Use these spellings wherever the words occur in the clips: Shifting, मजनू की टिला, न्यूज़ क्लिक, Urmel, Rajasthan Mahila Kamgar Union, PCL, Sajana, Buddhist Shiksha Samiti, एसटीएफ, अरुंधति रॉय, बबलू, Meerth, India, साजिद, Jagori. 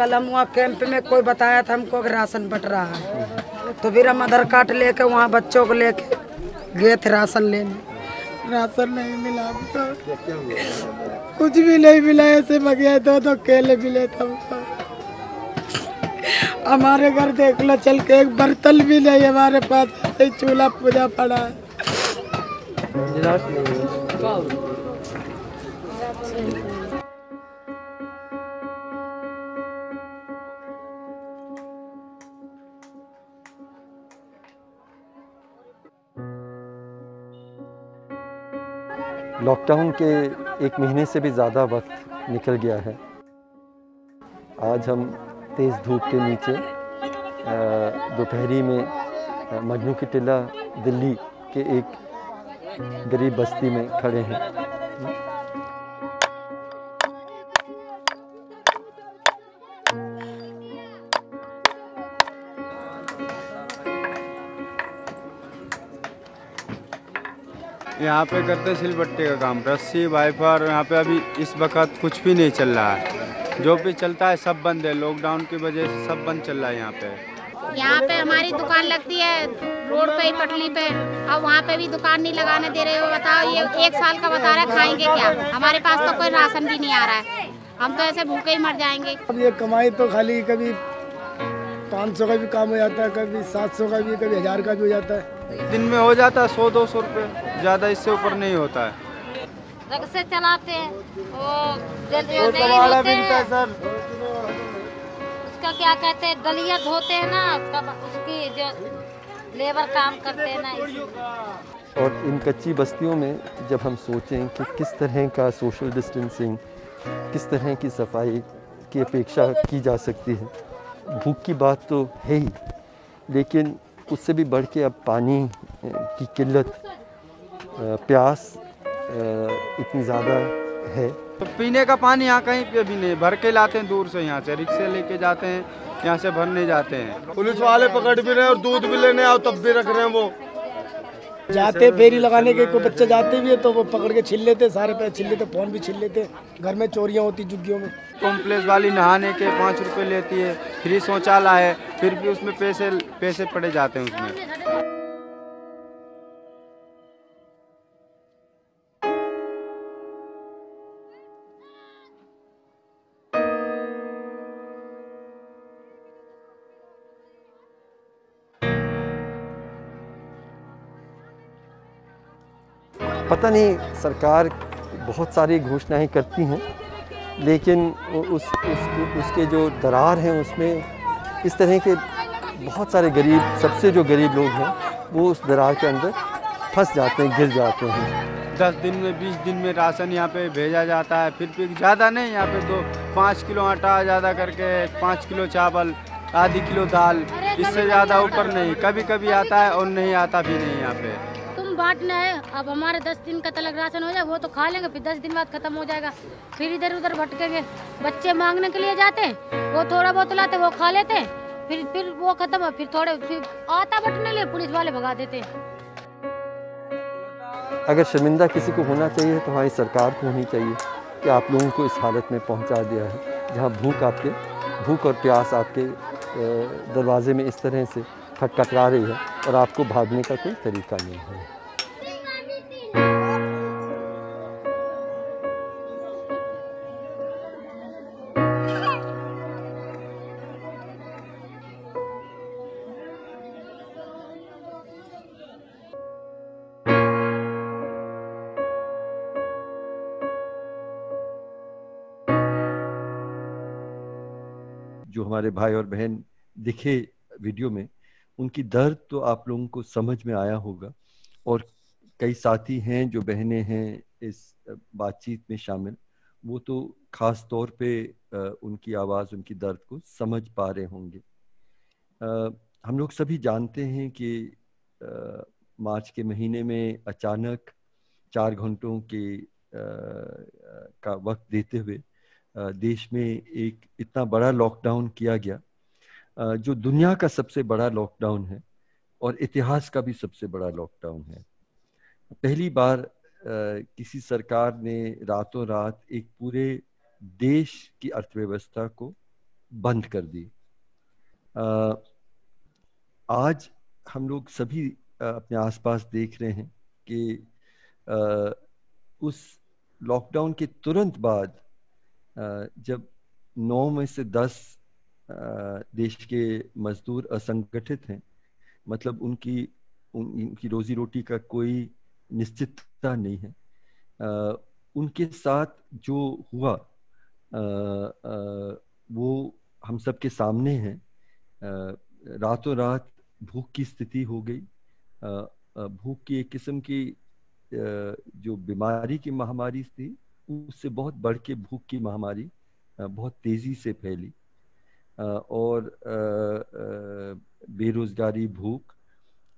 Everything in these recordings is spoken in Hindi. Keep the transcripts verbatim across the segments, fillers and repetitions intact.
कल हम वहाँ कैंप में कोई बताया था हमको कि राशन बट रहा है, तो फिर हम आधार कार्ड लेके वहाँ बच्चों को लेके गए थे राशन लेने, राशन नहीं मिला हमको, कुछ भी नहीं मिला। ऐसे मगिया दो दो केले मिले थे हमको। हमारे घर देख लो, चल के एक बर्तन भी नहीं हमारे पास, चूल्हा पूजा पड़ा है। लॉकडाउन के एक महीने से भी ज़्यादा वक्त निकल गया है। आज हम तेज़ धूप के नीचे दोपहरी में मजनू की टिला दिल्ली के एक गरीब बस्ती में खड़े हैं। यहाँ पे करते सिलबट्टे का काम, रस्सी वाइपर। यहाँ पे अभी इस वक्त कुछ भी नहीं चल रहा है, जो भी चलता है सब बंद है, लॉकडाउन की वजह से सब बंद चल रहा है। यहाँ पे यहाँ पे हमारी दुकान लगती है रोड पे ही, पटली पे, और वहाँ पे भी दुकान नहीं लगाने दे रहे हो। बताओ, ये एक साल का बता रहा है, खाएंगे क्या? हमारे पास तो कोई राशन भी नहीं आ रहा है, हम तो ऐसे भूखे ही मर जाएंगे। अब ये कमाई तो खाली कभी पाँच सौ का भी काम हो जाता है, कभी सात सौ का भी, कभी हज़ार का भी हो जाता है। दिन में हो जाता है सौ दो सौ रुपये, ज़्यादा इससे ऊपर नहीं होता है। रक्से चलाते हैं, वो जल्दी होते हैं सर, उसका क्या कहते हैं, दलिया धोते हैं ना, उसकी जो लेबर काम करते हैं ना। और इन कच्ची बस्तियों में जब हम सोचें कि किस तरह का सोशल डिस्टेंसिंग, किस तरह की सफाई की अपेक्षा की जा सकती है। भूख की बात तो है ही, लेकिन उससे भी बढ़ के अब पानी की किल्लत, प्यास इतनी ज़्यादा है। तो पीने का पानी यहाँ कहीं पे भी नहीं, भर के लाते हैं दूर से, यहाँ से रिक्शे लेके जाते हैं, यहाँ से भरने जाते हैं। पुलिस वाले पकड़ भी रहे हैं और दूध भी लेने आओ तब भी रख रहे हैं। वो जाते फेरी लगाने के, कोई बच्चे जाते भी है तो वो पकड़ के छीन लेते, सारे पैसे छीन लेते, फ़ोन भी छीन लेते। घर में चोरियां होती झुग्गियों में। कॉम्प्लेक्स वाली नहाने के पाँच रुपए लेती है, फ्री शौचालय है, फिर भी उसमें पैसे पैसे पड़े जाते हैं उसमें। पता नहीं, सरकार बहुत सारी घोषणाएं करती हैं, लेकिन उस, उस उसके जो दरार हैं उसमें इस तरह के बहुत सारे गरीब, सबसे जो गरीब लोग हैं वो उस दरार के अंदर फंस जाते हैं, गिर जाते हैं। दस दिन में, बीस दिन में राशन यहाँ पे भेजा जाता है, फिर भी ज़्यादा नहीं। यहाँ पे तो पाँच किलो आटा ज़्यादा करके, पाँच किलो चावल, आधी किलो दाल, इससे ज़्यादा ऊपर नहीं। कभी कभी आता है और नहीं आता भी नहीं। यहाँ पे बांटना है, अब हमारे दस दिन का तलग राशन हो जाए, वो तो खा लेंगे, फिर दस दिन बाद खत्म हो जाएगा, फिर इधर उधर भटकेंगे। बच्चे मांगने के लिए जाते हैं, वो थोड़ा बहुत लाते, वो खा लेते हैं, फिर फिर वो खत्म है, फिर थोड़े फिर आता बटने लिए पुलिस वाले भगा देते हैं। अगर शर्मिंदा किसी को होना चाहिए तो हमारी सरकार को होनी चाहिए कि आप लोगों को इस हालत में पहुँचा दिया है, जहाँ भूख आपके भूख और प्यास आपके दरवाजे में इस तरह से खटखटरा रही है और आपको भागने का कोई तरीका नहीं है। जो हमारे भाई और बहन दिखे वीडियो में, उनकी दर्द तो आप लोगों को समझ में आया होगा, और कई साथी हैं जो बहनें हैं इस बातचीत में शामिल, वो तो ख़ास तौर पे उनकी आवाज़, उनकी दर्द को समझ पा रहे होंगे। हम लोग सभी जानते हैं कि मार्च के महीने में अचानक चार घंटों के का वक्त देते हुए देश में एक इतना बड़ा लॉकडाउन किया गया, जो दुनिया का सबसे बड़ा लॉकडाउन है और इतिहास का भी सबसे बड़ा लॉकडाउन है। पहली बार किसी सरकार ने रातों रात एक पूरे देश की अर्थव्यवस्था को बंद कर दी। आ, आज हम लोग सभी अपने आसपास देख रहे हैं कि आ, उस लॉकडाउन के तुरंत बाद आ, जब नौ में से दस आ, देश के मजदूर असंगठित हैं, मतलब उनकी उन, उनकी रोजी रोटी का कोई निश्चितता नहीं है, आ, उनके साथ जो हुआ आ, आ, वो हम सब के सामने है। रातों रात भूख की स्थिति हो गई, आ, भूख की एक किस्म की जो बीमारी की महामारी थी उससे बहुत बढ़ के भूख की महामारी बहुत तेजी से फैली, और बेरोजगारी भूख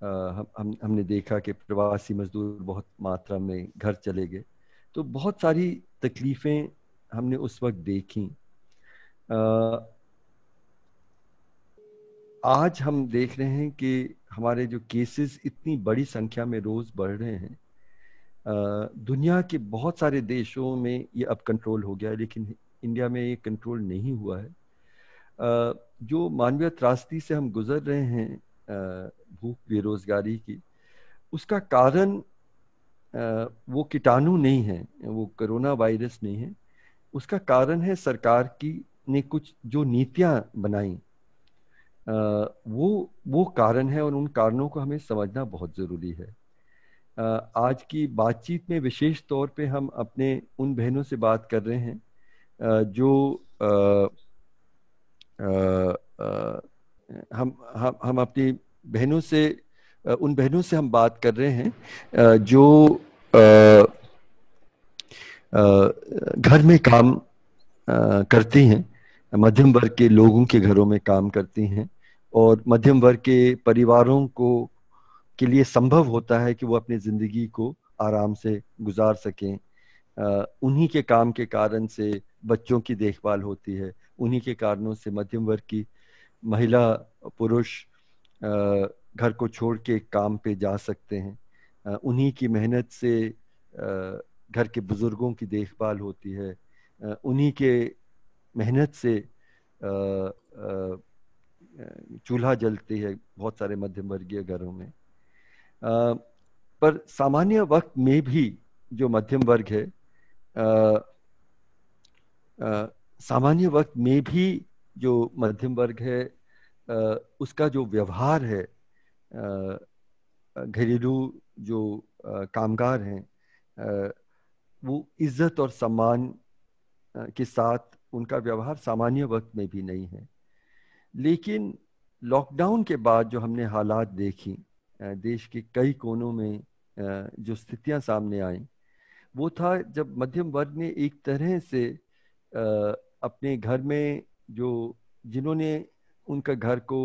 हम हमने देखा कि प्रवासी मजदूर बहुत मात्रा में घर चले गए। तो बहुत सारी तकलीफें हमने उस वक्त देखी। आज हम देख रहे हैं कि हमारे जो केसेस इतनी बड़ी संख्या में रोज बढ़ रहे हैं, दुनिया के बहुत सारे देशों में ये अब कंट्रोल हो गया है, लेकिन इंडिया में ये कंट्रोल नहीं हुआ है। जो मानवीय त्रासदी से हम गुजर रहे हैं, भूख बेरोजगारी की, उसका कारण वो कीटाणु नहीं है, वो कोरोना वायरस नहीं है, उसका कारण है सरकार की ने कुछ जो नीतियां बनाई, वो वो कारण है, और उन कारणों को हमें समझना बहुत ज़रूरी है। आज की बातचीत में विशेष तौर पे हम अपने उन बहनों से बात कर रहे हैं जो आ, आ, आ, हम हम हम अपनी बहनों से उन बहनों से हम बात कर रहे हैं जो आ, आ, घर में काम आ, करती हैं, मध्यम वर्ग के लोगों के घरों में काम करती हैं, और मध्यम वर्ग के परिवारों को के लिए संभव होता है कि वो अपनी ज़िंदगी को आराम से गुजार सकें। उन्हीं के काम के कारण से बच्चों की देखभाल होती है, उन्हीं के कारणों से मध्यम वर्ग की महिला पुरुष घर को छोड़ के काम पे जा सकते हैं, उन्हीं की मेहनत से घर के बुजुर्गों की देखभाल होती है, उन्हीं के मेहनत से चूल्हा जलती है बहुत सारे मध्यम वर्गीय घरों में। आ, पर सामान्य वक्त में भी जो मध्यम वर्ग है, सामान्य वक्त में भी जो मध्यम वर्ग है, आ, उसका जो व्यवहार है, घरेलू जो आ, कामगार हैं, आ, वो इज्जत और सम्मान आ, के साथ उनका व्यवहार सामान्य वक्त में भी नहीं है। लेकिन लॉकडाउन के बाद जो हमने हालात देखी, देश के कई कोनों में जो स्थितियां सामने आई, वो था जब मध्यम वर्ग ने एक तरह से अपने घर में जो जिन्होंने उनका घर को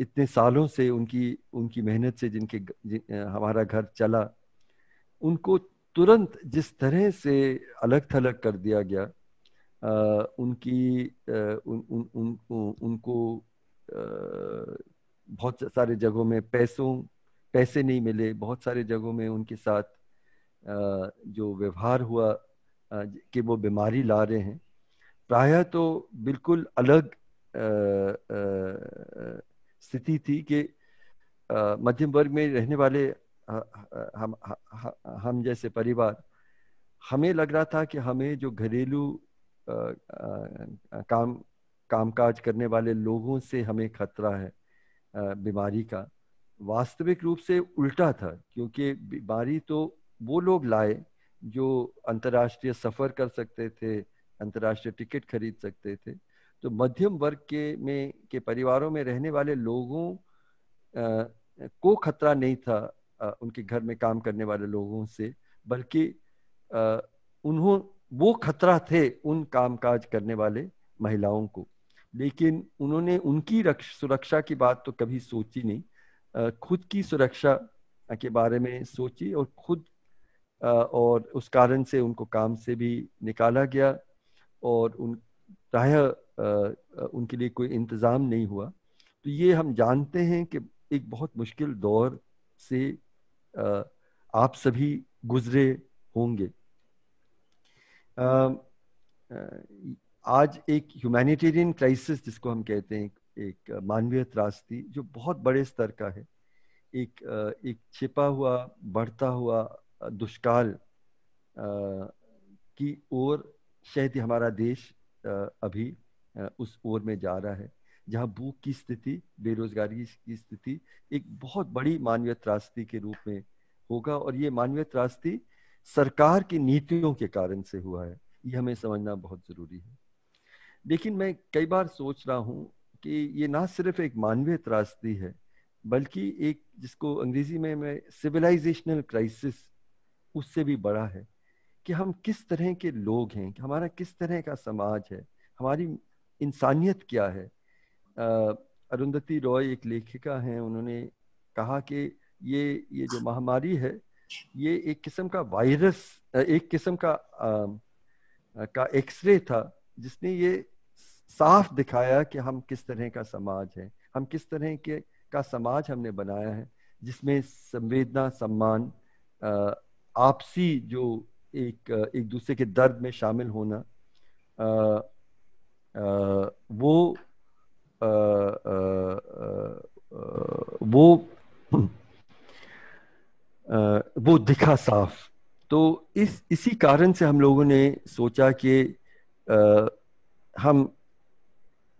इतने सालों से उनकी उनकी मेहनत से जिनके जिन, हमारा घर चला, उनको तुरंत जिस तरह से अलग थलग कर दिया गया, उनकी उन, उन, उन, उन, उनको बहुत सारे जगहों में पैसों पैसे नहीं मिले, बहुत सारे जगहों में उनके साथ जो व्यवहार हुआ कि वो बीमारी ला रहे हैं, प्रायः तो बिल्कुल अलग स्थिति थी कि मध्यम वर्ग में रहने वाले हम हम जैसे परिवार, हमें लग रहा था कि हमें जो घरेलू काम कामकाज करने वाले लोगों से हमें खतरा है बीमारी का। वास्तविक रूप से उल्टा था, क्योंकि बीमारी तो वो लोग लाए जो अंतर्राष्ट्रीय सफ़र कर सकते थे, अंतर्राष्ट्रीय टिकट खरीद सकते थे। तो मध्यम वर्ग के में के परिवारों में रहने वाले लोगों आ, को खतरा नहीं था आ, उनके घर में काम करने वाले लोगों से, बल्कि उन्हों वो खतरा थे उन कामकाज करने वाले महिलाओं को। लेकिन उन्होंने उनकी सुरक्षा की बात तो कभी सोची नहीं, खुद की सुरक्षा के बारे में सोची, और खुद और उस कारण से उनको काम से भी निकाला गया, और उन प्रायः उनके लिए कोई इंतज़ाम नहीं हुआ। तो ये हम जानते हैं कि एक बहुत मुश्किल दौर से आप सभी गुजरे होंगे। आज एक ह्यूमैनिटेरियन क्राइसिस जिसको हम कहते हैं, एक मानवीय त्रासदी जो बहुत बड़े स्तर का है, एक एक छिपा हुआ बढ़ता हुआ दुष्काल की ओर शायद ही हमारा देश अभी उस ओर में जा रहा है, जहाँ भूख की स्थिति, बेरोजगारी की स्थिति एक बहुत बड़ी मानवीय त्रासदी के रूप में होगा। और ये मानवीय त्रासदी सरकार की नीतियों के कारण से हुआ है, ये हमें समझना बहुत ज़रूरी है। लेकिन मैं कई बार सोच रहा हूँ कि ये ना सिर्फ एक मानवीय त्रासदी है, बल्कि एक जिसको अंग्रेजी में मैं सिविलाइजेशनल क्राइसिस, उससे भी बड़ा है कि हम किस तरह के लोग हैं, कि हमारा किस तरह का समाज है, हमारी इंसानियत क्या है। अरुंधति रॉय एक लेखिका हैं, उन्होंने कहा कि ये ये जो महामारी है ये एक किस्म का वायरस, एक किस्म का आ, का एक्सरे था जिसने ये साफ दिखाया कि हम किस तरह का समाज है, हम किस तरह के का समाज हमने बनाया है, जिसमें संवेदना, सम्मान, आपसी जो एक एक दूसरे के दर्द में शामिल होना, आ, आ, वो आ, आ, आ, वो आ, वो दिखा साफ। तो इस इसी कारण से हम लोगों ने सोचा कि आ, हम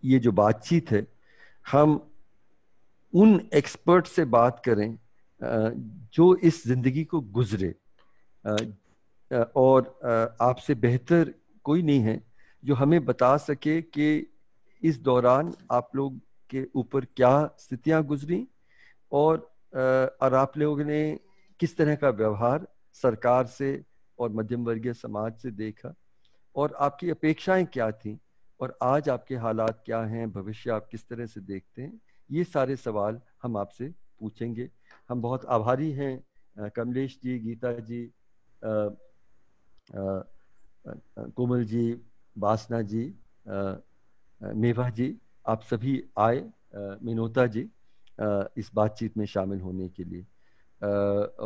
ये जो बातचीत है, हम उन एक्सपर्ट से बात करें आ, जो इस ज़िंदगी को गुजरे, आ, और आपसे बेहतर कोई नहीं है जो हमें बता सके कि इस दौरान आप लोग के ऊपर क्या स्थितियां गुजरी और और आप लोगों ने किस तरह का व्यवहार सरकार से और मध्यम वर्गीय समाज से देखा, और आपकी अपेक्षाएं क्या थीं और आज आपके हालात क्या हैं, भविष्य आप किस तरह से देखते हैं। ये सारे सवाल हम आपसे पूछेंगे। हम बहुत आभारी हैं कमलेश जी, गीता जी, कोमल जी, वासना जी, मेवा जी, आप सभी आए, मिनोता जी, इस बातचीत में शामिल होने के लिए।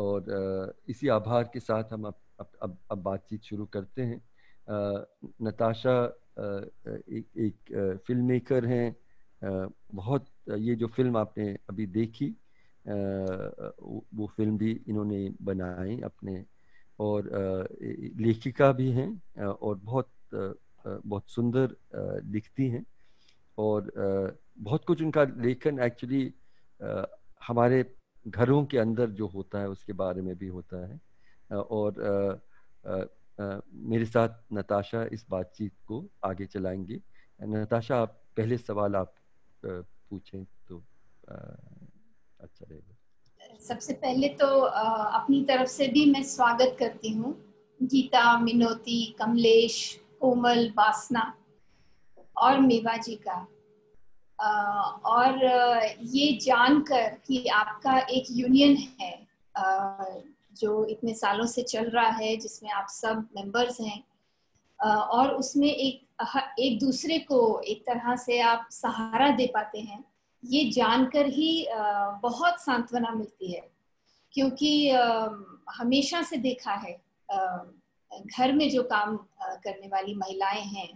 और इसी आभार के साथ हम अब अब अब बातचीत शुरू करते हैं। नताशा एक एक फिल्म मेकर हैं, बहुत, ये जो फिल्म आपने अभी देखी वो फिल्म भी इन्होंने बनाई अपने, और लेखिका भी हैं और बहुत बहुत सुंदर लिखती हैं, और बहुत कुछ उनका लेखन एक्चुअली हमारे घरों के अंदर जो होता है उसके बारे में भी होता है। और मेरे साथ नताशा इस बातचीत को आगे चलाएंगे। नताशा, आप पहले सवाल आप पूछें तो अच्छा रहेगा। सबसे पहले तो अपनी तरफ से भी मैं स्वागत करती हूँ गीता, मिनोती, कमलेश, कोमल, वासना और मेवा जी का, और ये जानकर कि आपका एक यूनियन है जो इतने सालों से चल रहा है, जिसमें आप सब मेंबर्स हैं, और उसमें एक एक दूसरे को एक तरह से आप सहारा दे पाते हैं, ये जानकर ही बहुत सांत्वना मिलती है। क्योंकि हमेशा से देखा है, घर में जो काम करने वाली महिलाएं हैं,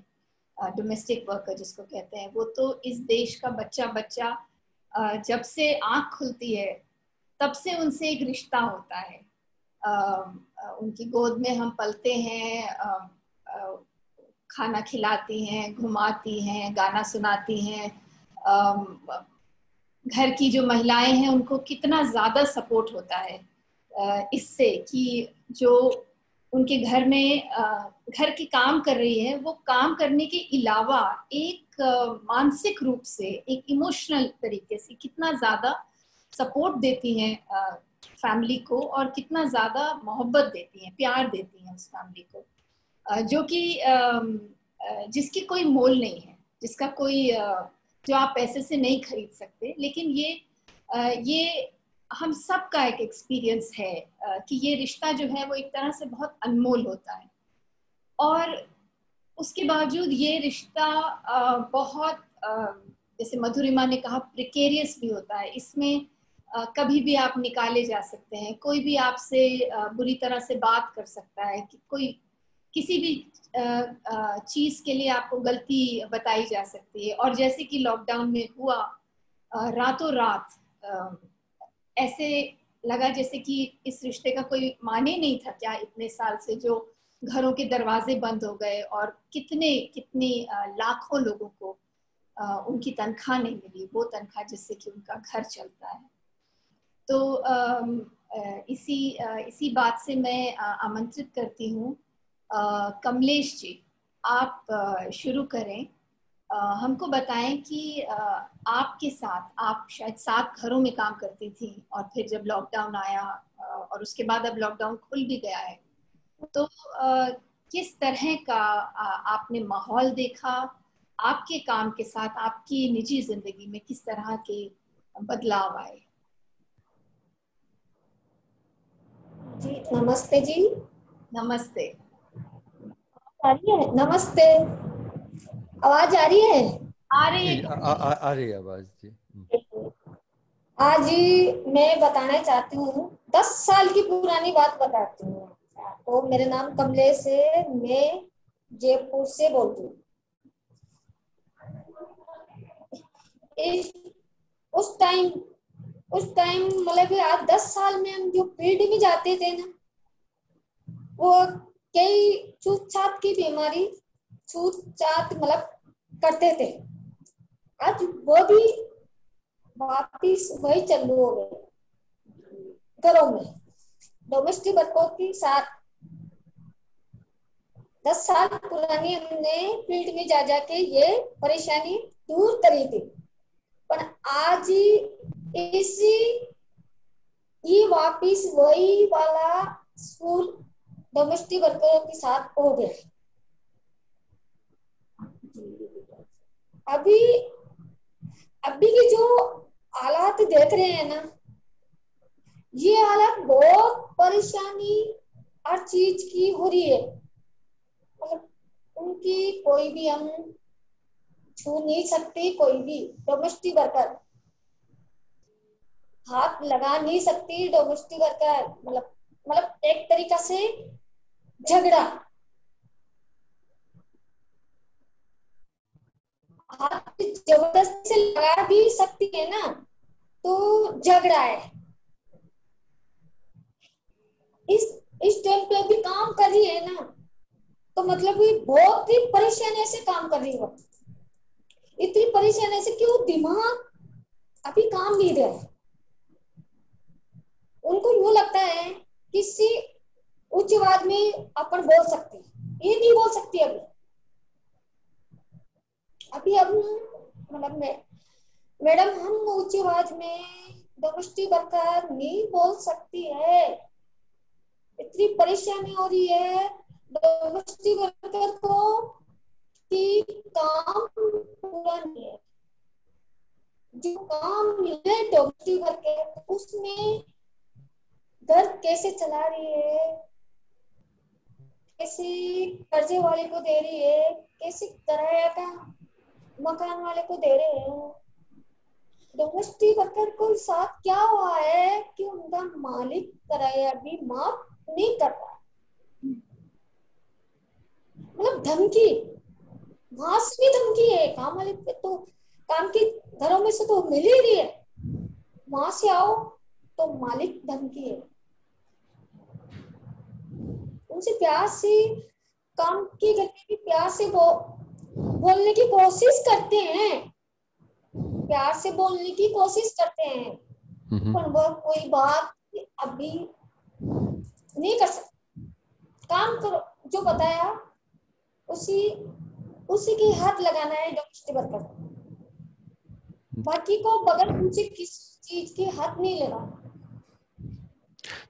डोमेस्टिक वर्कर जिसको कहते हैं, वो तो इस देश का बच्चा बच्चा जब से आँख खुलती है तब से उनसे एक रिश्ता होता है। उनकी गोद में हम पलते हैं, खाना खिलाती हैं, घुमाती हैं, गाना सुनाती हैं। घर की जो महिलाएं हैं उनको कितना ज़्यादा सपोर्ट होता है इससे कि जो उनके घर में घर के काम कर रही है, वो काम करने के अलावा एक मानसिक रूप से, एक इमोशनल तरीके से कितना ज़्यादा सपोर्ट देती हैं फैमिली को, और कितना ज़्यादा मोहब्बत देती हैं, प्यार देती हैं उस फैमिली को, जो कि जिसकी कोई मोल नहीं है, जिसका कोई, जो आप पैसे से नहीं खरीद सकते। लेकिन ये ये हम सब का एक एक्सपीरियंस है कि ये रिश्ता जो है वो एक तरह से बहुत अनमोल होता है, और उसके बावजूद ये रिश्ता बहुत, जैसे मधुरिमा ने कहा, प्रिकेरियस भी होता है। इसमें कभी भी आप निकाले जा सकते हैं, कोई भी आपसे बुरी तरह से बात कर सकता है, कि कोई किसी भी चीज के लिए आपको गलती बताई जा सकती है। और जैसे कि लॉकडाउन में हुआ, रातों रात ऐसे लगा जैसे कि इस रिश्ते का कोई माने नहीं था क्या इतने साल से, जो घरों के दरवाजे बंद हो गए और कितने कितने लाखों लोगों को उनकी तनख्वाह नहीं मिली, वो तनख्वाह जिससे कि उनका घर चलता है। तो इसी इसी बात से मैं आमंत्रित करती हूँ कमलेश जी, आप शुरू करें, हमको बताएं कि आपके साथ, आप शायद सात घरों में काम करती थी और फिर जब लॉकडाउन आया और उसके बाद अब लॉकडाउन खुल भी गया है, तो किस तरह का आपने माहौल देखा, आपके काम के साथ आपकी निजी जिंदगी में किस तरह के बदलाव आए? जी नमस्ते जी। नमस्ते। आ रही है? नमस्ते, आवाज आ रही है? आ रही है, आ, आ, आ रही है आवाज जी। आज मैं बताना चाहती हूँ, दस साल की पुरानी बात बताती हूँ आपको। मेरा नाम कमलेश है, मैं जयपुर से बोलती हूँ। इस उस टाइम उस टाइम मतलब आज दस साल में हम जो फील्ड में जाते थे ना, वो कई छूतछात की बीमारी, छूतछात मतलब करते थे, आज वो भी वापिस वही चालू हो गए घरों में, डोमेस्टिक वर्कों के साथ। दस साल पुरानी हमने फील्ड में जा जाके ये परेशानी दूर करी थी, पर आज इसी ये वापिस वही वाला स्कूल डोमेस्टिक वर्करों के साथ हो गया। अभी अभी के जो हालात देख रहे हैं ना, ये हालात बहुत परेशानी हर चीज की हो रही है, मतलब उनकी कोई भी हम छू नहीं सकती, कोई भी डोमेस्टिक वर्कर हाथ लगा नहीं सकती। डोमेस्टिक वर्कर मतलब मतलब एक तरीका से झगड़ा, हाथ जबरदस्ती से लगा भी सकती है ना, तो झगड़ा है। इस इस टाइम पे भी काम कर रही है ना, तो मतलब ये बहुत ही परेशानी से काम कर रही है, इतनी परेशानी से कि वो दिमाग अभी काम नहीं दे रहा। उनको यूं लगता है किसी उच्च आवाज में अपन बोल सकते हैं, ये नहीं बोल सकती अभी अभी अब मतलब मैं मैडम हम उच्च आवाज में डोमेस्टिक वर्कर नहीं बोल सकती है, इतनी परेशानी हो रही है डोमेस्टिक वर्कर को कि काम पूरा नहीं है। जो काम मिले डोमेस्टिक वर्कर, उसमें घर कैसे चला रही है, कैसे कर्जे वाले को दे रही है, कैसे किराया का मकान वाले को दे रहे हैं। डोमेस्टिक वर्कर को साथ क्या हुआ है कि उनका मालिक किराया भी माफ नहीं करता, मतलब धमकी मास भी धमकी है काम वाले पे, तो काम के घरों में से तो मिल ही रही है, वहां से आओ तो मालिक धमकी है। उनसे प्यार से काम के करने की प्यार से वो बोलने की कोशिश करते हैं, प्यार से बोलने की कोशिश करते हैं, पर वो कोई बात अभी नहीं कर सकते। काम करो, जो बताया उसी उसी के हाथ लगाना है डोमेस्टिक वर्कर को, बाकी को बगैर पूछे किस चीज के हाथ नहीं लगाना।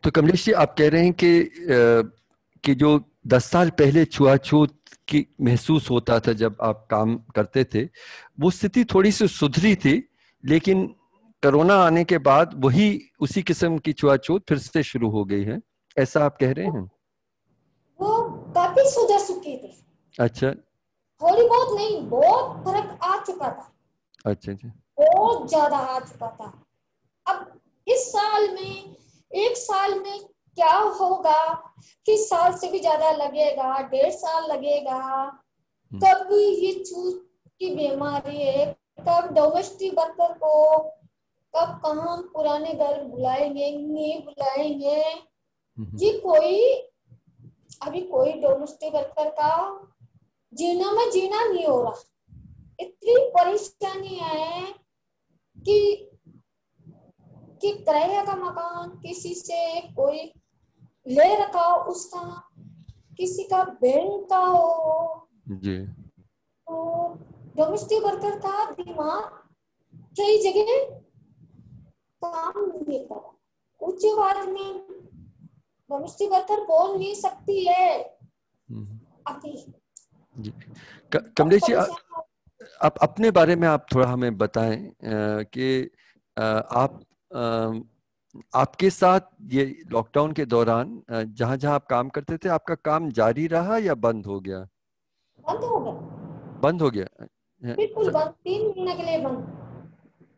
तो कमलेश जी आप कह रहे हैं कि कि जो दस साल पहले छुआछूत की महसूस होता था जब आप काम करते थे, वो स्थिति थोड़ी सी सुधरी थी, लेकिन कोरोना आने के बाद वही उसी किस्म की छुआछूत फिर से शुरू हो गई है, ऐसा आप कह रहे हैं? वो काफी सुधर चुकी थी। अच्छा, थोड़ी बहुत नहीं, बहुत फर्क आ चुका था। अच्छा जी, बहुत ज्यादा आ चुका था। अब इस साल में, एक साल में क्या होगा, किस साल से भी ज्यादा लगेगा, डेढ़ साल लगेगा, कब ये चूत की बीमारी है, कब डोमेस्टिक वर्कर को कब कहाँ पुराने घर बुलाएंगे नहीं बुलाएंगे। ये कोई अभी कोई डोमेस्टिक वर्कर का जीना में जीना नहीं हो रहा, इतनी परेशानी है कि कि किराया का मकान किसी से कोई ले रखा उसका, किसी का बैंक का हो जी। तो डोमेस्टिक वर्कर का दिमाग कई जगह काम नहीं कर रहा। उच्च आवाज में डोमेस्टिक वर्कर बोल नहीं सकती है अभी जी। कमलेश जी, आप अपने बारे में आप थोड़ा हमें बताएं कि आप Uh, आपके साथ ये लॉकडाउन के दौरान जहाँ जहाँ आप काम करते थे आपका काम जारी रहा या बंद हो गया? बंद हो गया। बंद हो गया बिल्कुल बंद, तीन महीने के लिए बंद।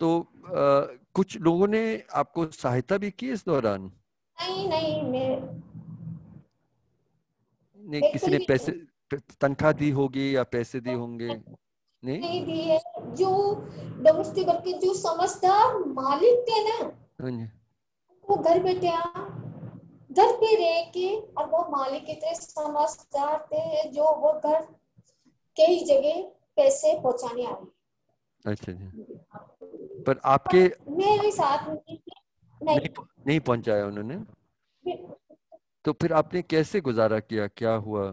तो uh, कुछ लोगों ने आपको सहायता भी की इस दौरान? नहीं नहीं, मैं किसी ने पैसे तनख्वाह दी होगी या पैसे दिए होंगे? नहीं, नहीं दी है। जो डोमेस्टिक वर्कर जो समझदार मालिक थे ना, वो घर बैठे घर पे रह के, और वो मालिक इतने समझदार थे जो वो घर कई जगह पैसे पहुंचाने आ रहे। अच्छा जी, पर आपके मेरे साथ नहीं नहीं, नहीं पहुंचाया उन्होंने। तो फिर आपने कैसे गुजारा किया, क्या हुआ?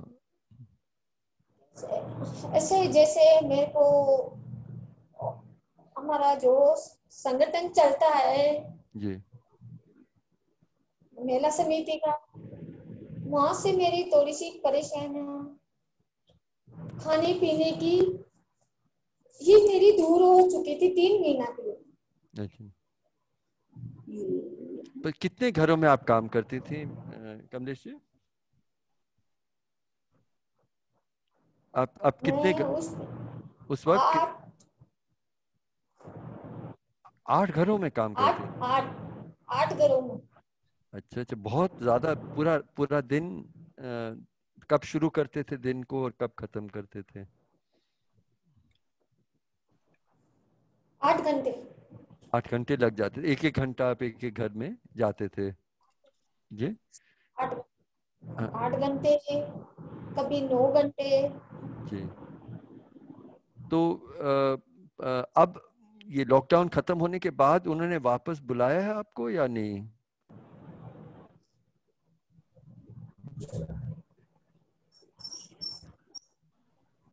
ऐसे जैसे मेरे को हमारा जो संगठन चलता है जी, महिला समिति का, वहां से मेरी थोड़ी सी परेशानी खाने पीने की ये मेरी दूर हो चुकी थी तीन महीना के लिए। पर कितने घरों में आप काम करती थी कमलेश जी? आप आप कितने कर... उस, उस वक्त आठ घरों में काम करते? आठ आठ घरों में। अच्छा अच्छा, बहुत ज्यादा। पूरा पूरा दिन आ, कब शुरू करते थे दिन को और कब खत्म करते थे? आठ घंटे आठ घंटे लग जाते थे। एक एक घंटा आप एक एक घर में जाते थे जी? आठ घंटे, कभी नौ घंटे जी। तो आ, आ, अब ये लॉकडाउन खत्म होने के बाद उन्होंने वापस बुलाया है आपको या नहीं?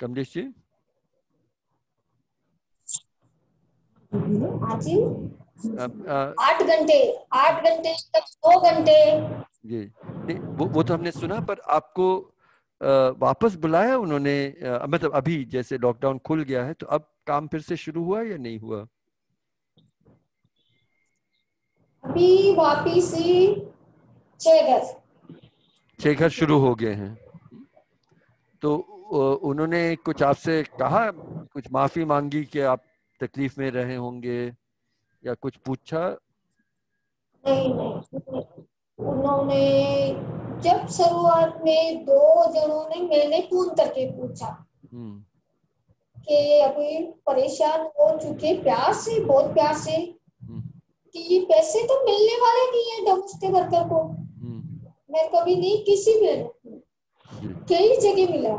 कमलेश जी, आठ घंटे आठ घंटे दो घंटे जी। नहीं, वो वो तो हमने सुना, पर आपको वापस बुलाया उन्होंने? मतलब अभी जैसे लॉकडाउन खुल गया है तो अब काम फिर से शुरू हुआ या नहीं हुआ? अभी वापिस छह घर छह घर शुरू हो गए हैं। तो उन्होंने कुछ आपसे कहा, कुछ माफी मांगी कि आप तकलीफ में रहे होंगे या कुछ पूछा? नहीं नहीं, उन्होंने जब शुरुआत में दो जनों ने मैंने फोन करके पूछा कि अभी परेशान हो चुके प्यार से, बहुत प्यार से, कि ये पैसे तो मिलने वाले नहीं है डोमेस्टिक वर्कर को। मैं कभी नहीं किसी में कई जगह मिला।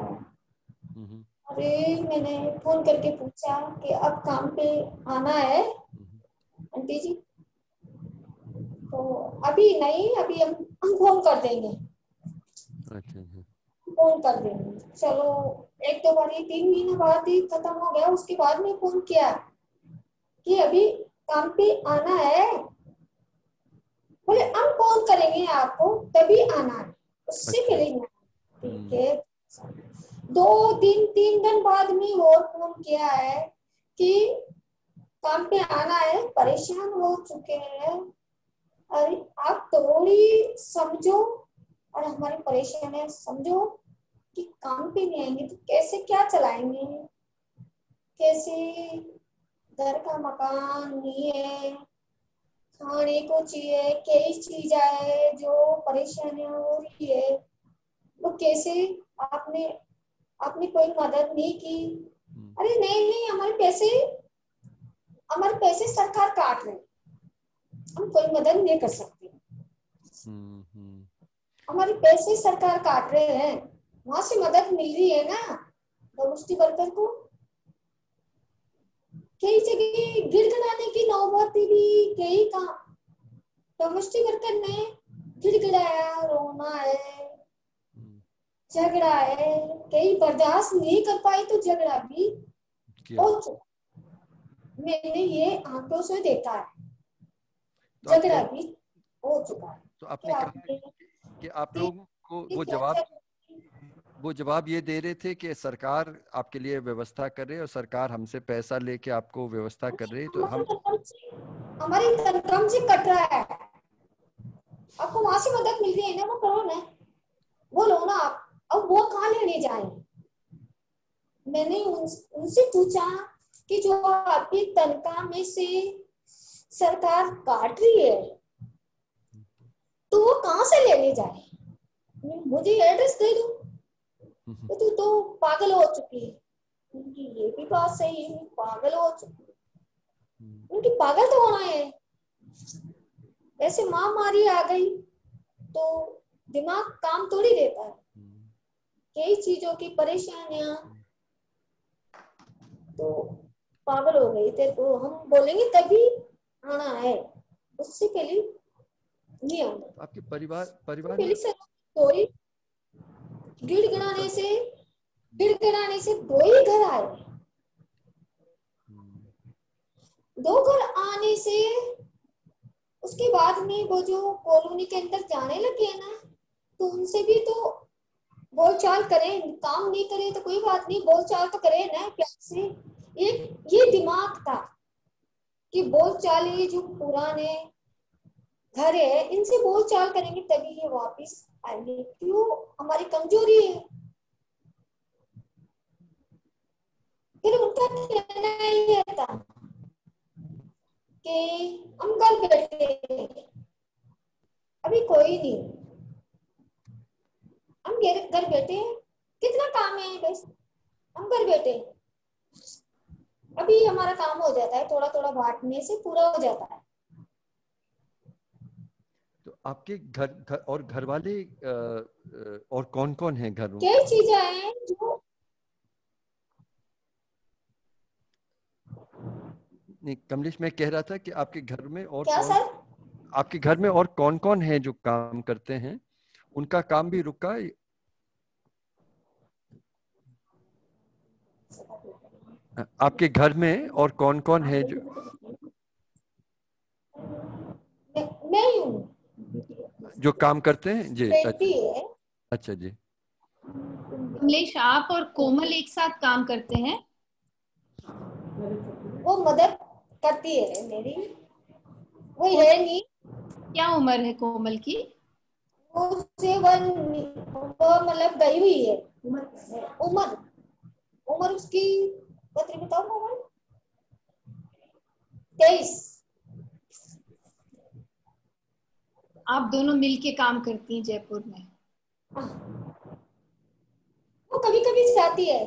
अरे मैंने फोन करके पूछा कि अब काम पे आना है आंटी जी? तो अभी नहीं, अभी हम फोन कर देंगे। फोन कर देंगे चलो, एक दो बार तीन महीने बाद ही खत्म हो गया। उसके बाद में फोन किया कि अभी काम पे आना है, बोले हम फोन करेंगे आपको तभी आना है, उससे मिलेंगे। ठीक है, दो दिन तीन दिन बाद में और फोन किया है कि काम पे आना है, परेशान हो चुके हैं, अरे आप थोड़ी समझो और हमारी परेशानी है समझो, कि काम पे नहीं आएंगे तो कैसे क्या चलाएंगे, कैसे घर का मकान नहीं है, और ये कुछ ये कई चीज है जो परेशानियां हो रही है, वो कैसे आपने आपने कोई मदद नहीं की। अरे नहीं नहीं हमारे पैसे हमारे पैसे सरकार काट रहे, हम कोई मदद नहीं कर सकते, हमारे पैसे सरकार काट रहे हैं, वहां से मदद मिल रही है ना डोमेस्टिक वर्कर को। कई जगह गिड़गिड़ाने की नौबत भी, कई काम डोमेस्टिक वर्कर ने गिड़गिड़ाया, रोना है, झगड़ा है, कई बर्दाश्त नहीं कर पाई तो झगड़ा भी हो चुका, मैंने ये आंखों से देखा है, झगड़ा भी हो चुका है। तो आपने कहा कि आप लोगों को वो जवाब वो जवाब ये दे रहे थे कि सरकार आपके लिए व्यवस्था कर रही है और सरकार हमसे पैसा लेके आपको व्यवस्था कर रही है, तो हम हमारे इनकम से कट रहा है, आपको वहां से मदद मिल रही है ना, वो करो ना, वो लो ना आप। अब वो कहाँ लेने जाएंगे? मैंने उन, उनसे पूछा कि जो आपकी तनख्वाह में से सरकार काट रही है तो वो कहाँ से लेने जाए, मुझे एड्रेस दे दो। तो तू तो पागल हो चुकी है, उनकी ये भी बात सही है, पागल हो चुकी है, उनकी पागल तो होना है। ऐसे महामारी आ गई तो दिमाग काम थोड़ी देता है, कई चीजों की परेशानियां, तो पागल हो गई तेरे को हम बोलेंगे तभी आना है, उससे पहले नहीं आना। आपके परिवार परिवार कोई गिड़गिड़ाने से गिड़गिड़ाने से दो ही घर आए, दो घर आने से उसके बाद में वो जो कॉलोनी के अंदर जाने लगे है ना, तो उनसे भी तो बोलचाल करें, काम नहीं करे तो कोई बात नहीं, बोलचाल तो करें ना प्यार से। एक ये दिमाग था कि बोलचाल, ये जो पुराने घर है इनसे बोलचाल करेंगे तभी ये वापिस आएंगे, क्यों हमारी कमजोरी है। फिर उनका कहना ये था कि हम घर बैठते हैं, अभी कोई नहीं, हम घर बैठे हैं, कितना काम है बस, हम घर बैठे हैं, अभी हमारा काम हो जाता है, थोड़ा थोड़ा बांटने से पूरा हो जाता है। आपके घर घर और घर वाले आ, और कौन कौन है घर में? क्या चीजें हैं जो नहीं, कमलेश मैं कह रहा था कि आपके घर में और क्या कौन, सर? आपके घर में और कौन कौन है जो काम करते हैं, उनका काम भी रुका है? आपके घर में और कौन कौन है जो? मैं हूँ जो काम करते हैं जी। अच्छा, अच्छा जी। कमलेश आप और कोमल एक साथ काम करते हैं? वो मदद करती है मेरी, वो है नहीं। क्या उम्र है कोमल की? वो सेवन, वो मतलब गई हुई है, उम्र उम्र उसकी बताओ कोमल, तेईस। आप दोनों मिलके काम करती हैं जयपुर में? वो कभी कभी जाती है।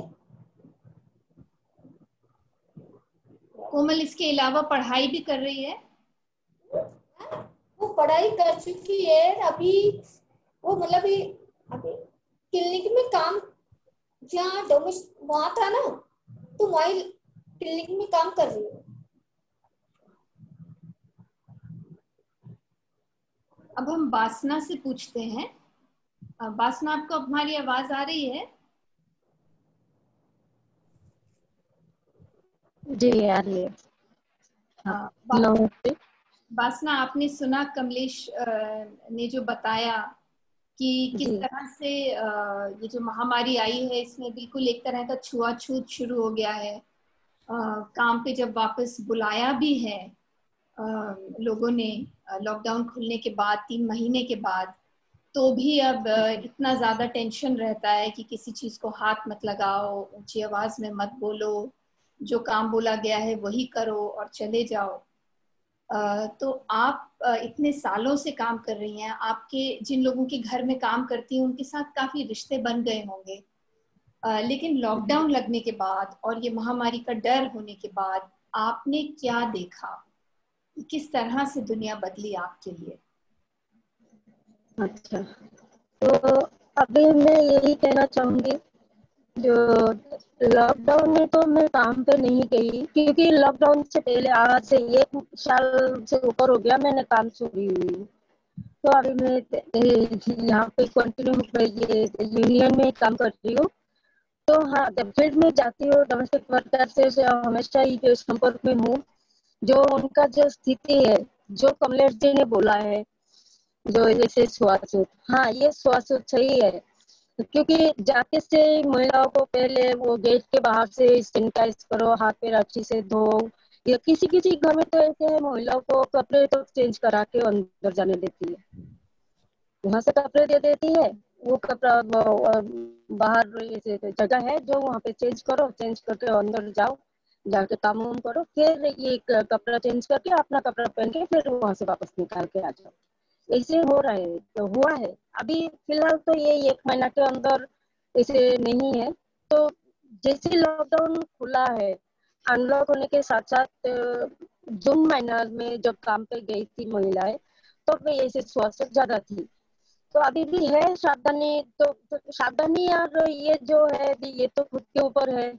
कोमल इसके अलावा पढ़ाई भी कर रही है? वो पढ़ाई कर चुकी है, अभी वो मतलब अभी क्लिनिक में काम, जहाँ डोमेस्टिक वहां था ना, तो वही क्लिनिक में काम कर रही है। अब हम बासना से पूछते हैं। बासना आपको हमारी आवाज आ रही है? जी आ रही है। हाँ, बासना आपने सुना कमलेश ने जो बताया कि किस तरह से ये जो महामारी आई है इसमें बिल्कुल एक तरह का छुआछूत शुरू हो गया है। काम पे जब वापस बुलाया भी है लोगों ने लॉकडाउन खुलने के बाद, तीन महीने के बाद, तो भी अब इतना ज़्यादा टेंशन रहता है कि किसी चीज़ को हाथ मत लगाओ, ऊंची आवाज़ में मत बोलो, जो काम बोला गया है वही करो और चले जाओ। तो आप इतने सालों से काम कर रही हैं, आपके जिन लोगों के घर में काम करती हैं उनके साथ काफी रिश्ते बन गए होंगे, लेकिन लॉकडाउन लगने के बाद और ये महामारी का डर होने के बाद आपने क्या देखा, किस तरह से दुनिया बदली आपके लिए? अच्छा, तो अभी मैं यही कहना चाहूंगी, जो लॉकडाउन में तो मैं काम पे नहीं गई क्योंकि लॉकडाउन से पहले आज से एक साल से ऊपर हो गया मैंने काम छोड़ी हुई। तो अभी मैं यहाँ पे कंटिन्यू ये यूनियन में काम कर रही हूँ। तो हाँ, जब फील्ड में जाती हूँ डोमेस्टिक वर्कर से हमेशा ही जो संपर्क में हूँ, जो उनका जो स्थिति है, जो कमलेश जी ने बोला है, जो जैसे श्वास, हाँ ये श्वास सही है क्योंकि जाते से महिलाओं को पहले वो गेट के बाहर से सैनिटाइज करो, हाथ पैर अच्छी से धो, या किसी किसी घर में तो ऐसे है महिलाओं को कपड़े तो चेंज करा के अंदर जाने देती है, वहां से कपड़े दे देती है, वो कपड़ा बाहर जगह है जो वहाँ पे चेंज करो, चेंज करके अंदर जाओ, जाके काम वाम करो, फिर ये कपड़ा चेंज करके अपना कपड़ा पहन के फिर वहां से वापस निकाल के आ जाओ। ऐसे हो रहा है, तो हुआ है अभी फिलहाल। तो ये एक महीना के अंदर ऐसे नहीं है। तो जैसे लॉकडाउन खुला है, अनलॉक होने के साथ साथ जून महीना में जब काम पे गई थी महिलाएं, तो मैं ऐसे स्वास्थ्य ज्यादा थी। तो अभी भी है सावधानी, तो, तो सावधानी और ये जो है ये तो खुद के ऊपर है।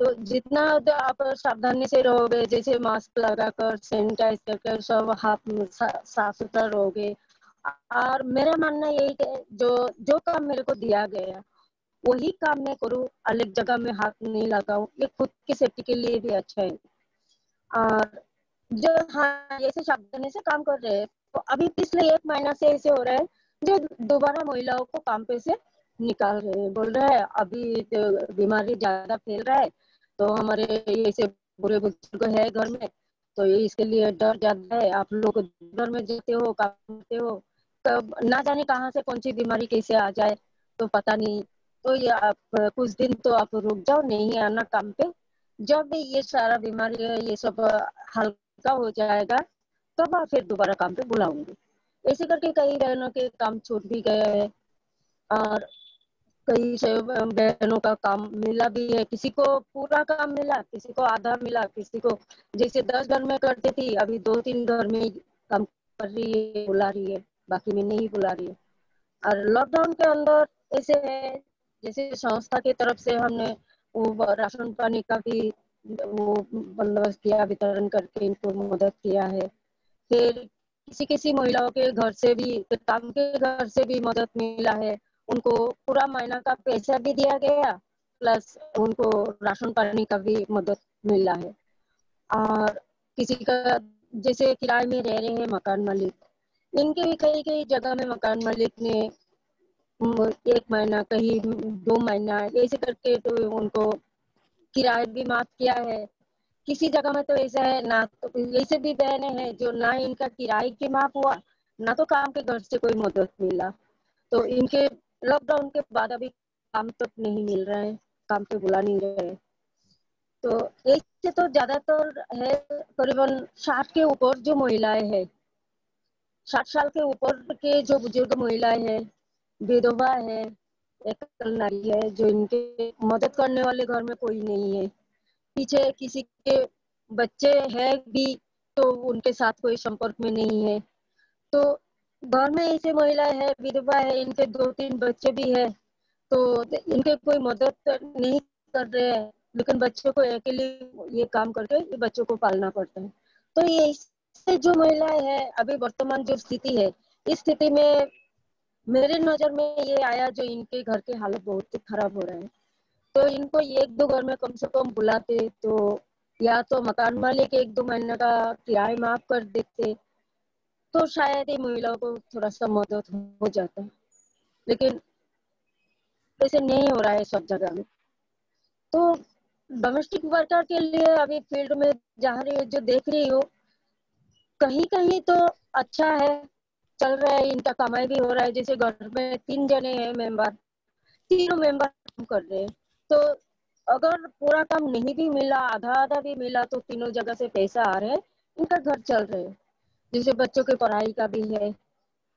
तो जितना आप सावधानी से रहोगे, जैसे मास्क लगाकर सैनिटाइज करके सब हाथ साफ सुथरा रहोगे, और मेरा मानना यही है जो जो काम मेरे को दिया गया वही काम मैं करूँ, अलग जगह में हाथ नहीं लगाऊं, ये खुद की सेफ्टी के लिए भी अच्छा है। और जो हाँ जैसे सावधानी से काम कर रहे हैं, तो अभी पिछले एक महीना से ऐसे हो रहा है जो दोबारा महिलाओं को काम पे से निकाल रहे हैं, बोल रहे हैं अभी तो बीमारी ज्यादा फैल रहा है, तो हमारे ऐसे बुरे बुजुर्ग है घर में, तो ये इसके लिए डर ज्यादा है, आप लोग डर में जीते हो, काम करते हो, कब ना जाने कहाँ से कौन सी बीमारी कैसे आ जाए तो पता नहीं, तो ये आप कुछ दिन तो आप रुक जाओ, नहीं आना काम पे, जब ये सारा बीमारी ये सब हल्का हो जाएगा तब तो आप फिर दोबारा काम पे बुलाऊंगी। ऐसे करके कई बहनों के काम छूट भी गए है और कई बहनों का काम मिला भी है, किसी को पूरा काम मिला, किसी को आधा मिला, किसी को जैसे दस घर में करती थी अभी दो तीन घर में काम कर रही है, बुला रही है, बाकी में नहीं बुला रही है। और लॉकडाउन के अंदर ऐसे है जैसे संस्था की तरफ से हमने वो राशन पानी का भी वो बंदोबस्त किया, वितरण करके इनको मदद किया है। फिर किसी किसी महिलाओं के घर से भी, काम के घर से भी मदद मिला है, उनको पूरा महीना का पैसा भी दिया गया, प्लस उनको राशन पानी का भी मदद मिला है। और किसी का जैसे किराए में रह रहे हैं मकान मालिक, इनके भी कई कई जगह में मकान मालिक ने एक महीना, कहीं दो महीना ऐसे करके तो उनको किराया भी माफ किया है। किसी जगह में तो ऐसा है ना, तो ऐसे भी बहने हैं जो ना इनका किराए के माफ हुआ, ना तो काम के घर से कोई मदद मिला, तो इनके लॉकडाउन के बाद अभी काम तो नहीं मिल रहा है, काम पे बुला नहीं रहे। तो ऐसे तो ज्यादातर है करीबन साठ के ऊपर जो महिलाएं हैं, साठ साल के ऊपर के जो बुजुर्ग महिलाएं हैं, विधवा है, एकल नारी है, जो इनके मदद करने वाले घर में कोई नहीं है। पीछे किसी के बच्चे हैं भी, तो उनके साथ कोई संपर्क में नहीं है। तो घर में ऐसे महिला है, विधवा है, इनके दो तीन बच्चे भी है, तो इनके कोई मदद नहीं कर रहे हैं, लेकिन बच्चों को अकेले ये काम करके ये बच्चों को पालना पड़ता है। तो ये इससे जो महिलाएं है, अभी वर्तमान जो स्थिति है, इस स्थिति में मेरे नजर में ये आया जो इनके घर के हालत बहुत ही खराब हो रहे हैं। तो इनको एक दो घर में कम से कम बुलाते, तो या तो मकान मालिक एक दो महीने का किराया माफ कर देते, तो शायद ये महिलाओं को थोड़ा सा मदद हो जाता है, लेकिन ऐसे नहीं हो रहा है सब जगह में। तो डोमेस्टिक वर्कर के लिए अभी फील्ड में जा रही जो देख रही हो, कहीं कहीं तो अच्छा है, चल रहा है, इनका कमाई भी हो रहा है। जैसे घर में तीन जने हैं मेंबर, तीनों मेंबर काम कर रहे हैं, तो अगर पूरा काम नहीं भी मिला, आधा आधा भी मिला, तो तीनों जगह से पैसा आ रहे हैं, इनका घर चल रहे हैं, जैसे बच्चों के पढ़ाई का भी है,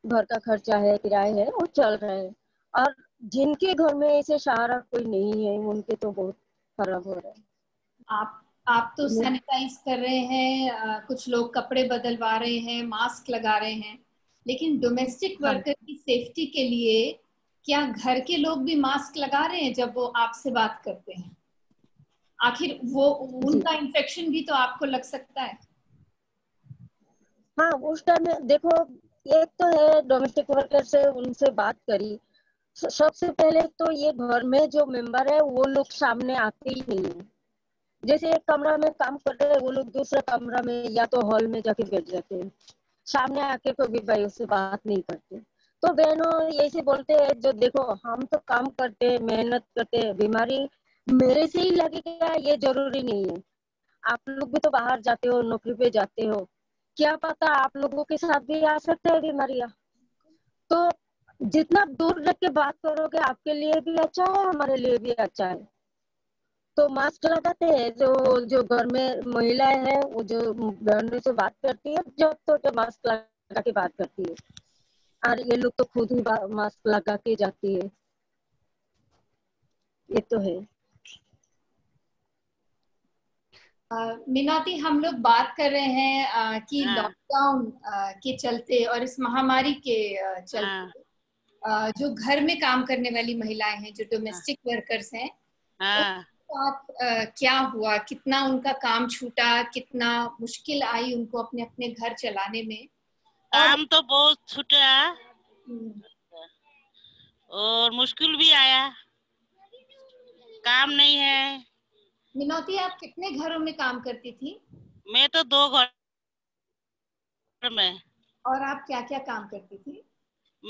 घर का खर्चा है, किराया है, वो चल रहे हैं। और जिनके घर में ऐसे सहारा कोई नहीं है उनके तो बहुत खराब हो रहा है। आप आप तो सैनिटाइज कर रहे हैं, आ, कुछ लोग कपड़े बदलवा रहे हैं, मास्क लगा रहे हैं, लेकिन डोमेस्टिक वर्कर की सेफ्टी के लिए क्या घर के लोग भी मास्क लगा रहे हैं जब वो आपसे बात करते हैं? आखिर वो उनका इंफेक्शन भी तो आपको लग सकता है। हाँ, उस टाइम देखो, एक तो है डोमेस्टिक वर्कर से उनसे बात करी, सबसे पहले तो ये घर में जो मेंबर है वो लोग सामने आते ही नहीं है। जैसे एक कमरा में काम कर रहे हैं वो लोग दूसरा कमरा में या तो हॉल में जाके बैठ जाते हैं, सामने आके कोई भी भाई उससे बात नहीं करते। तो बहनों यही से बोलते हैं जो देखो हम तो काम करते हैं, मेहनत करते हैं, बीमारी मेरे से ही लगेगा ये जरूरी नहीं है। आप लोग भी तो बाहर जाते हो, नौकरी पे जाते हो, क्या पता आप लोगों के साथ भी आ सकता है बीमारियां। तो जितना दूर रख के बात करोगे आपके लिए भी अच्छा है, हमारे लिए भी अच्छा है। तो मास्क लगाते हैं जो जो घर में महिलाएं हैं, वो जो बहनों से बात करती है जब तो जो मास्क लगा के बात करती है, और ये लोग तो खुद ही मास्क लगा के जाती है। ये तो है। Uh, मिनाती, हम लोग बात कर रहे हैं uh, कि लॉकडाउन uh, के चलते और इस महामारी के uh, चलते uh, जो घर में काम करने वाली महिलाएं हैं, जो डोमेस्टिक वर्कर्स हैं, साथ uh, क्या हुआ, कितना उनका काम छूटा, कितना मुश्किल आई उनको अपने अपने घर चलाने में। काम तो बहुत छूटा और मुश्किल भी आया, काम नहीं है। मिनौती, आप कितने घरों में काम करती थी? मैं तो दो घर में। और आप क्या क्या काम करती थी?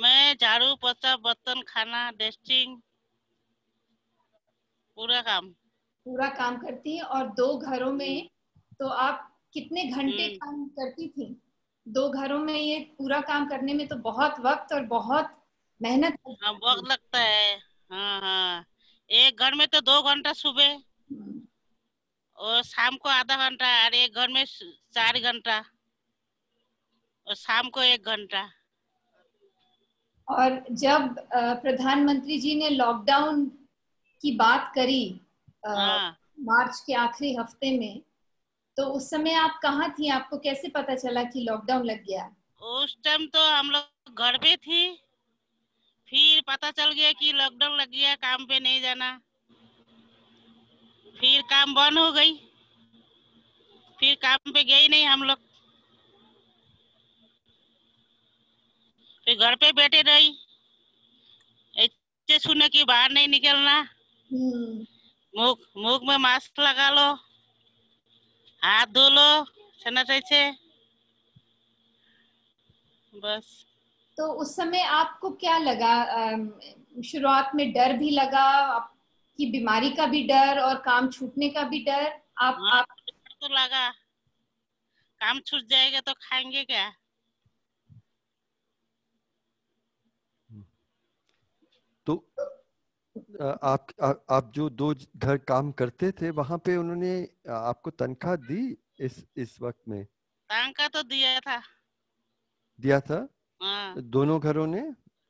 मैं झाड़ू, पोछा, बर्तन, खाना, डस्टिंग, पूरा काम पूरा काम करती। और दो घरों में तो आप कितने घंटे काम करती थी? दो घरों में ये पूरा काम करने में तो बहुत वक्त और बहुत मेहनत। हाँ, वक्त लगता है। हाँ हाँ, एक घर में तो दो घंटा सुबह और शाम को आधा घंटा, और एक घर में चार घंटा और शाम को एक घंटा। और जब प्रधानमंत्री जी ने लॉकडाउन की बात करी हाँ। मार्च के आखिरी हफ्ते में, तो उस समय आप कहाँ थी? आपको कैसे पता चला कि लॉकडाउन लग गया? उस टाइम तो हम लोग घर पे थी, फिर पता चल गया कि लॉकडाउन लग गया, काम पे नहीं जाना, फिर काम बंद हो गई, फिर काम पे गई नहीं हम लोग, फिर घर पे बैठे रही। ऐसे सुना कि बाहर नहीं निकलना, मुख मुख में मास्क लगा लो, हाथ धो लो सैनिटाइज से, बस। तो उस समय आपको क्या लगा? शुरुआत में डर भी लगा कि बीमारी का भी डर और काम छूटने का भी डर। आप हाँ, आप तो लगा काम छूट जाएगा तो खाएंगे क्या। तो आप आ, आप जो दो घर काम करते थे वहाँ पे उन्होंने आपको तनख्वाह दी इस इस वक्त में? तनख्वाह तो दिया था दिया था हाँ। दोनों घरों ने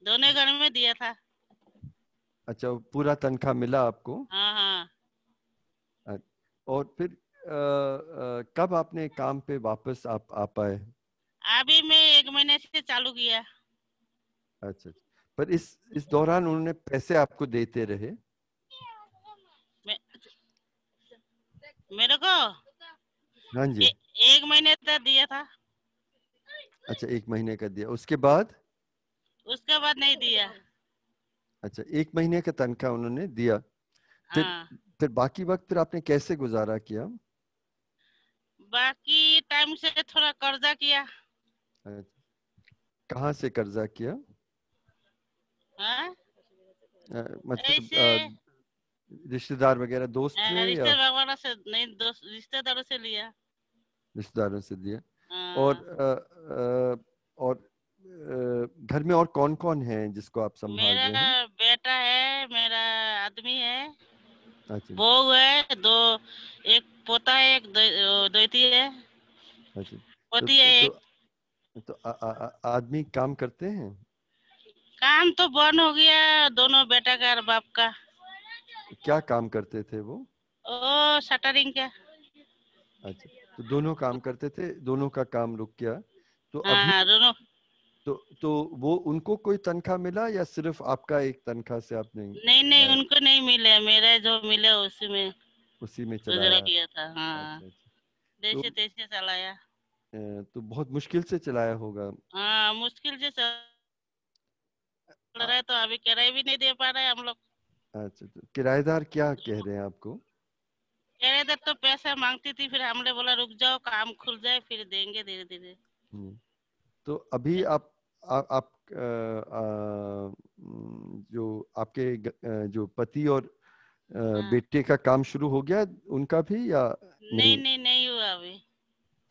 दोनों घरों में दिया था। अच्छा, पूरा तनख्वाह मिला आपको? हाँ हाँ। और फिर आ, आ, कब आपने काम पे वापस आप आ पाए? अभी मैं एक महीने से चालू किया। अच्छा, पर इस इस दौरान उन्होंने पैसे आपको देते रहे? मे, मेरे को हाँ जी ए, एक महीने तक दिया था। अच्छा, एक महीने का दिया, उसके बाद उसके बाद नहीं दिया। अच्छा, एक महीने का तनख्वाह उन्होंने दिया। फिर फिर बाकी वक्त फिर आपने कैसे गुजारा किया? बाकी टाइम से थोड़ा कर्जा किया। कहाँ से कर्जा किया? मतलब रिश्तेदार वगैरह, दोस्त से? रिश्तेदार वगैरह से नहीं, दोस्त रिश्तेदारों से लिया। रिश्तेदारों से दिया। और आ, आ, और घर में और कौन कौन है जिसको आप संभाल रहे हैं? मेरा बेटा है, मेरा आदमी है, बहू है, दो एक पोता है, एक दोती है। होती है। तो, तो आदमी काम करते हैं? काम तो बंद हो गया दोनों बेटा का और बाप का। क्या काम करते थे वो? ओ, शटरिंग का। अच्छा, तो दोनों काम करते थे, दोनों का काम रुक गया तो आ, अभी दोनों तो तो वो उनको कोई तनख्वाह मिला या सिर्फ आपका एक तनख्वाह से आपने? नहीं नहीं उनको नहीं मिला, मेरा जो मिला उसी में उसी में चलाया किया था। हाँ। जैसे तैसे चलाया। तो बहुत मुश्किल से चलाया होगा। हाँ मुश्किल से चल रहा है, तो अभी किराया भी नहीं दे पा रहे हम लोग। अच्छा, तो किराएदार क्या कह रहे हैं आपको? किराएदार तो पैसा मांगती थी, फिर हमने बोला रुक जाओ काम खुल जाए फिर देंगे धीरे धीरे। तो अभी आप आ, आप आ, आ, जो आपके जो पति और आ, हाँ। बेटे का काम शुरू हो गया उनका भी या नहीं? नहीं नहीं, नहीं हुआ अभी।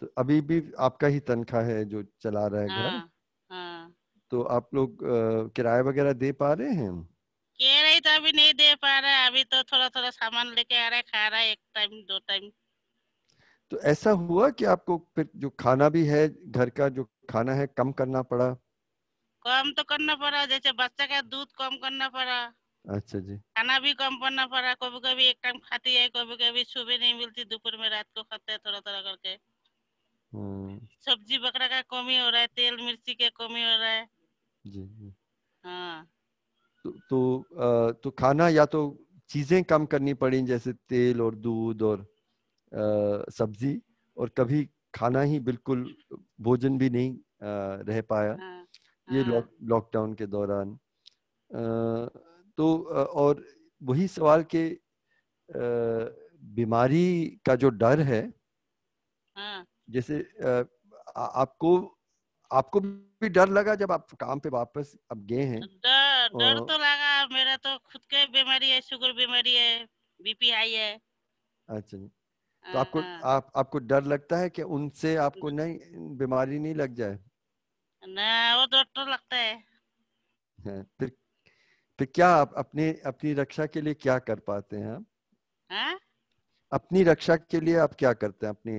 तो अभी भी आपका ही तनख्वाह है जो चला रहे हैं? हाँ, हाँ। तो आप लोग किराया वगैरह दे पा रहे हैं? किराया तो अभी नहीं दे पा रहा है, अभी तो थोड़ा थोड़ा सामान लेके आ रहा है, खा रहा है एक टाइम दो टाइम। तो ऐसा हुआ कि आपको फिर जो खाना भी है घर का जो खाना है कम करना पड़ा? कम तो करना पड़ा, जैसे बच्चा का दूध कम करना पड़ा। अच्छा जी। खाना भी कम करना पड़ा, कभी कभी एक टाइम खाती है, कभी कभी सुबह नहीं मिलती दोपहर में रात को खाते है थोड़ा थोड़ा करके। सब्जी बकरा का कमी हो रहा है, तेल मिर्ची का कमी हो रहा है जी। हाँ। तो तो, तो खाना या तो चीजें कम करनी पड़ी जैसे तेल और दूध और आ, सब्जी, और कभी खाना ही बिल्कुल भोजन भी नहीं आ, रह पाया। हाँ, ये हाँ। लॉकडाउन के दौरान आ, तो और वही सवाल के आ, बीमारी का जो डर है। हाँ। जैसे आ, आपको आपको भी डर लगा जब आप काम पे वापस अब गए हैं? डर डर तो लगा, मेरा तो खुद का बीमारी है, शुगर बीमारी है, बीपी हाई है। अच्छा। तो आपको आप आपको डर लगता है कि उनसे आपको नहीं बीमारी नहीं लग जाए? ना, वो डर तो लगता है। फिर फिर क्या आप अपने अपनी रक्षा के लिए क्या कर पाते हैं आप? हाँ? अपनी रक्षा के लिए आप क्या करते हैं? अपनी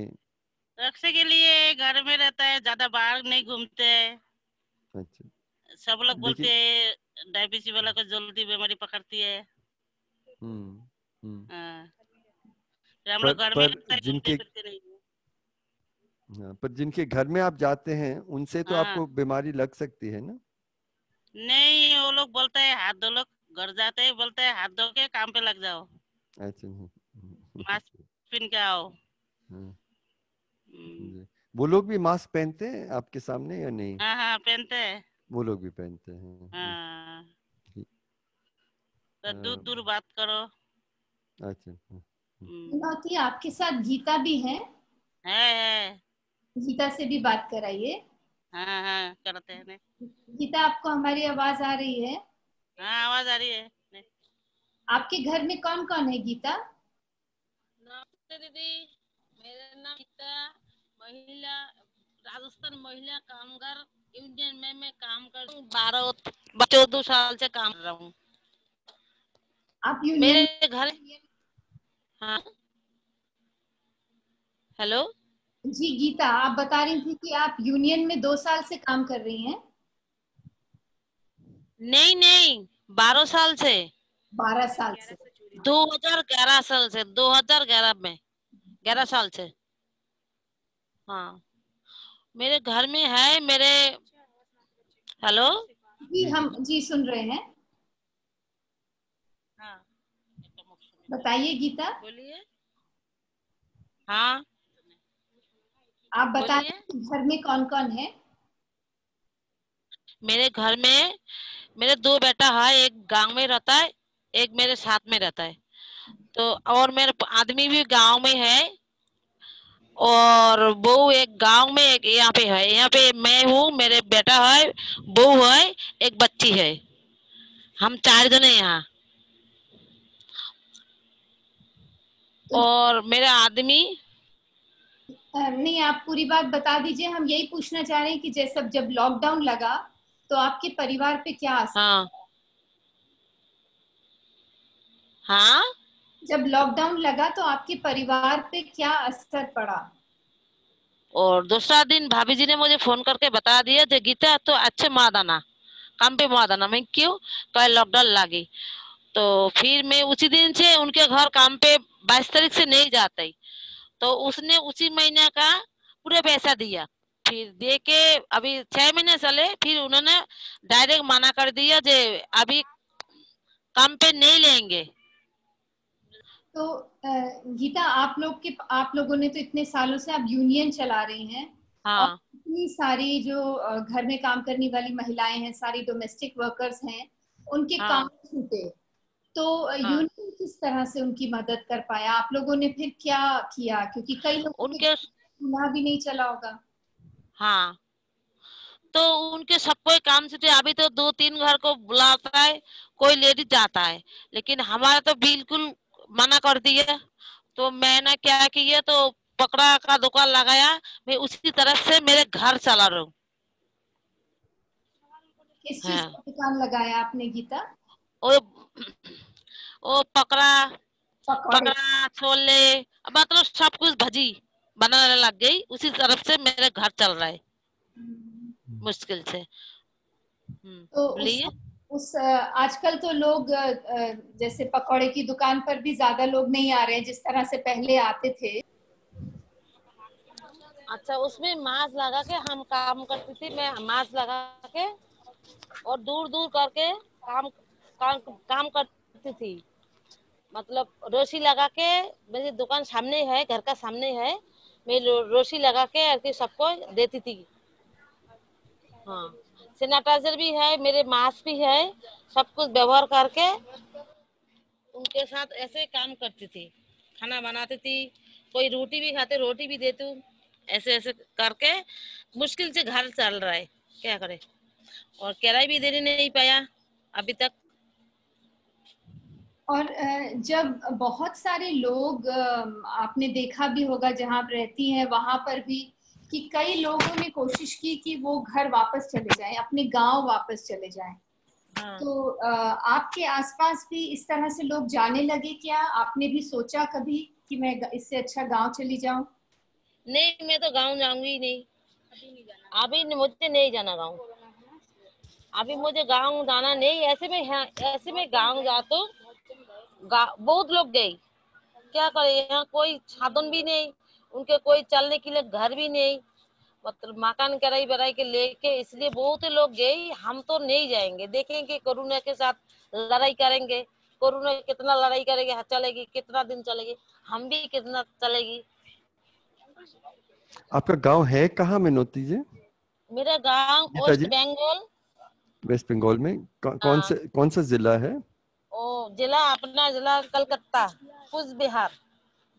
रक्षा के लिए घर में रहता है, ज्यादा बाहर नहीं घूमते हैं। अच्छा। सब लोग बोलते हैं डायबिटीज वाला को जल्दी बीमारी पकड़ती है। हम्म हम्म। हम लोग घर में जिनके नहीं। पर जिनके घर में आप जाते हैं उनसे तो आपको बीमारी लग सकती है ना? नहीं, वो लोग बोलते हैं हाथ धो, लोग घर जाते हैं बोलते हैं हाथ धो के काम पे लग जाओ। अच्छा। मास्क पहन के आओ। वो लोग भी मास्क पहनते हैं आपके सामने या नहीं? हाँ हाँ पहनते हैं, वो लोग भी पहनते हैं। हाँ। तो दूर दूर बात करो। अच्छा। कि आपके साथ गीता भी है? है, गीता से भी बात कराइए। हाँ हाँ करते हैं। गीता, आपको हमारी आवाज आ रही है? हाँ आवाज आ रही है। आपके घर में कौन कौन है गीता? नमस्ते दीदी, मेरा नाम गीता, महिला राजस्थान महिला कामगार यूनियन में मैं काम करती हूँ। बारह चौदह साल से काम कर रहा हूँ। आप मेरे घर? हाँ। हेलो जी गीता, आप बता रही थी कि आप यूनियन में दो साल से काम कर रही हैं? नहीं नहीं, बारह साल से। बारह साल से? दो हजार ग्यारह साल से, दो हजार ग्यारह में, ग्यारह साल से। हाँ मेरे घर में है मेरे। हेलो जी, हम जी सुन रहे हैं। हाँ बताइए गीता, बोलिए। हाँ आप बताइए घर में कौन कौन है? मेरे घर में मेरे दो बेटा है, एक गांव में रहता है, एक मेरे साथ में रहता है। तो और मेरे आदमी भी गांव में है, और बहू एक गांव में एक यहाँ पे है। यहाँ पे मैं हूँ, मेरे बेटा है, बहू है, एक बच्ची है, हम चार जने यहाँ। और मेरा आदमी। नहीं आप पूरी बात बता दीजिए, हम यही पूछना चाह रहे हैं कि जैसा जब लॉकडाउन लगा तो आपके परिवार पे क्या असर? हाँ हाँ जब लॉकडाउन लगा तो आपके परिवार पे क्या असर पड़ा? और दूसरा दिन भाभी जी ने मुझे फोन करके बता दिया कि गीता तो अच्छे माँ दाना काम पे माँ दाना मैं क्यों कल लॉकडाउन लगी। तो फिर मैं उसी दिन से उनके घर काम पे बाईस तारीख से नहीं जाता ही, तो उसने उसी महीने का पूरा पैसा दिया, फिर दे के अभी छह महीने चले, फिर उन्होंने डायरेक्ट मना कर दिया जे अभी काम पे नहीं लेंगे। तो गीता आप लोग के आप लोगों ने तो इतने सालों से आप यूनियन चला रही हैं, हाँ, इतनी सारी जो घर में काम करने वाली महिलाएं हैं, सारी डोमेस्टिक वर्कर्स हैं, उनके हाँ, काम छूटे, तो हाँ, यूनियन किस तरह से उनकी मदद कर पाया, आप लोगों ने फिर क्या किया, क्योंकि कई लोग उनके चूल्हा भी नहीं चला होगा। हाँ, तो उनके सबको काम छूटे, अभी तो दो तीन घर को बुलाता है कोई लेडीज जाता है, लेकिन हमारा तो बिल्कुल मना कर दिया। तो मैंने क्या किया, तो पकड़ा का दुकान लगाया, मैं उसी तरफ से मेरे घर चला रहा हूँ। किस चीज का दुकान लगाया आपने गीता? ओ, ओ पकड़ा पकड़ा छोले मतलब सब कुछ भजी बनाने लग गई, उसी तरफ से मेरे घर चल रहा है मुश्किल से। तो बोलिए उस आजकल तो लोग जैसे पकौड़े की दुकान पर भी ज्यादा लोग नहीं आ रहे हैं जिस तरह से पहले आते थे। अच्छा, उसमें मास्क लगा के हम काम करती थी, मैं मास्क लगा के और दूर दूर करके काम काम, काम करती थी, मतलब रोशी लगा के, मेरी दुकान सामने है, घर का सामने है, मैं रोशी लगा के सबको देती थी। हाँ, सैनिटाइजर भी है, मेरे मास्क भी है, सब कुछ व्यवहार करके उनके साथ ऐसे काम करती थी, खाना बनाती थी, कोई रोटी भी खाते रोटी भी देती, ऐसे ऐसे करके मुश्किल से घर चल रहा है, क्या करे। और किराया भी देने नहीं पाया अभी तक। और जब बहुत सारे लोग, आपने देखा भी होगा जहाँ आप रहती हैं वहां पर भी, कि कई लोगों ने कोशिश की कि वो घर वापस चले जाएं, अपने गांव वापस चले जाएं। हाँ। तो आपके आसपास भी इस तरह से लोग जाने लगे क्या? आपने भी सोचा कभी कि मैं इससे अच्छा गांव चली जाऊं? नहीं, मैं तो गांव जाऊंगी नहीं, अभी मुझे नहीं जाना गांव, अभी मुझे गांव जाना नहीं। ऐसे में ऐसे में गांव जा तो बहुत लोग गए, क्या करे, यहाँ कोई साधन भी नहीं, उनके कोई चलने के लिए घर भी नहीं, मतलब मकान कराई बराई के लेके, इसलिए बहुत लोग गए। हम तो नहीं जाएंगे, देखेंगे कोरोना के साथ लड़ाई करेंगे, कोरोना कितना लड़ाई करेगी, चलेगी कितना दिन चलेगी, हम भी कितना चलेगी। आपका गांव है कहाँ मिनोती जी? मेरा गांव वेस्ट बंगाल, वेस्ट बंगाल में कौ, कौन से कौन सा जिला है? ओ जिला अपना जिला कलकत्ता, कुछ बिहार,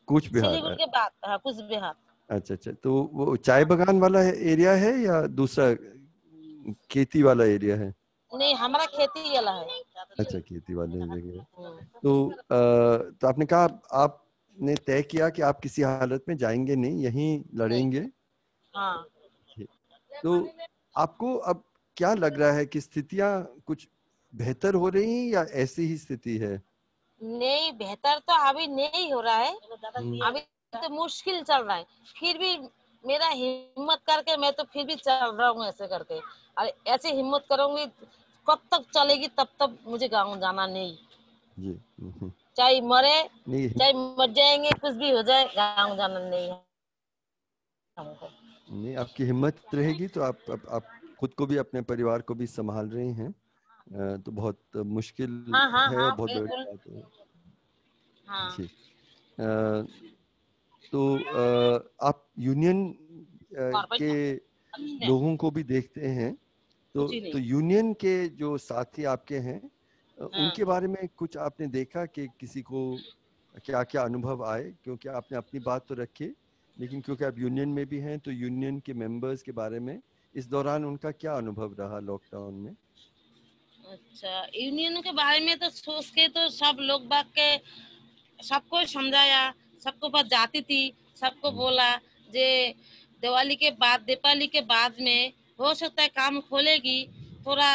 कुछ बिहार के बाद, हाँ, कुछ बिहार। अच्छा अच्छा, तो वो चाय बगान वाला एरिया है या दूसरा खेती वाला एरिया है? नहीं, हमारा खेती वाला है। अच्छा, खेती वाले एरिया। तो आ, तो आपने कहा आपने तय किया कि आप किसी हालत में जाएंगे नहीं, यहीं लड़ेंगे। हाँ। तो आपको अब क्या लग रहा है कि स्थितियां कुछ बेहतर हो रही हैं या ऐसी ही स्थिति है? नहीं, बेहतर तो अभी नहीं हो रहा है, अभी तो मुश्किल चल रहा है, फिर भी मेरा हिम्मत करके मैं तो फिर भी चल रहा हूँ ऐसे करके, और ऐसे हिम्मत करूंगी कब तक चलेगी, तब तक मुझे गाँव जाना नहीं, जी चाहे मरे चाहे मर जाएंगे, कुछ भी हो जाए, गाँव जाना नहीं है हमको। नहीं, आपकी हिम्मत रहेगी तो आप, आप आप खुद को भी अपने परिवार को भी संभाल रही हैं, तो बहुत मुश्किल हाँ, हाँ, है, हाँ, बहुत बड़ी बात है। हाँ। जी। आ, तो आ, आप यूनियन आ, के लोगों को भी देखते हैं, तो तो यूनियन के जो साथी आपके हैं हाँ। उनके बारे में कुछ आपने देखा कि किसी को क्या क्या अनुभव आए, क्योंकि आपने अपनी बात तो रखी, लेकिन क्योंकि आप यूनियन में भी हैं, तो यूनियन के मेंबर्स के बारे में इस दौरान उनका क्या अनुभव रहा लॉकडाउन में? अच्छा, यूनियन के बारे में तो सोच के तो सब लोग बाग के सबको समझाया, सबको पास जाती थी, सबको बोला जे दिवाली के बाद दीपावली के बाद में हो सकता है काम खोलेगी थोड़ा,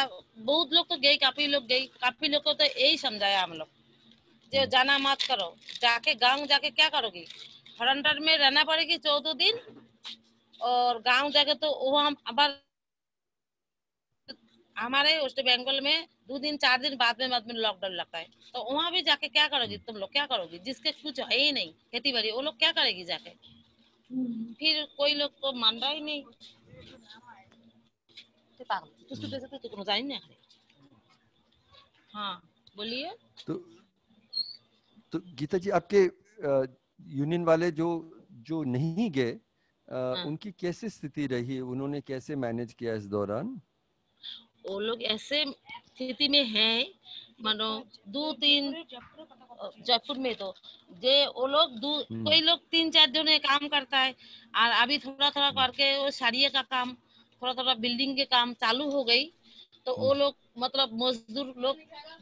बहुत लोग तो गए, काफी लोग गए, काफी लोग को तो यही समझाया हम लोग जो जाना मत करो, जाके गांव जाके क्या करोगी, क्वारंटाइन में रहना पड़ेगी चौदह दिन, और गांव जाके तो वो हम अब हमारे वेस्ट बंगाल में दो दिन चार दिन बाद में बाद में लॉकडाउन लगता है, तो वहाँ भी जाके क्या करोगी तुम लोग, क्या करोगी जिसके कुछ है ही नहीं खेती बाड़ी, वो लोग क्या करेगी जाके? फिर कोई लोग को मान रहा ही नहीं, तो पागल जान नहीं। हाँ बोलिए। तो तो गीता जी आपके यूनियन वाले जो जो नहीं गए हाँ। उनकी कैसी स्थिति रही, उन्होंने कैसे मैनेज किया इस दौरान? वो लोग ऐसे स्थिति में हैं, मानो दो तीन जयपुर में तो जे वो लोग दो कोई लोग तीन चार जने काम करता है, और अभी थोड़ा थोड़ा करके वो साड़िया का काम थोड़ा थोड़ा बिल्डिंग के काम चालू हो गई, तो वो लोग मतलब मजदूर लोग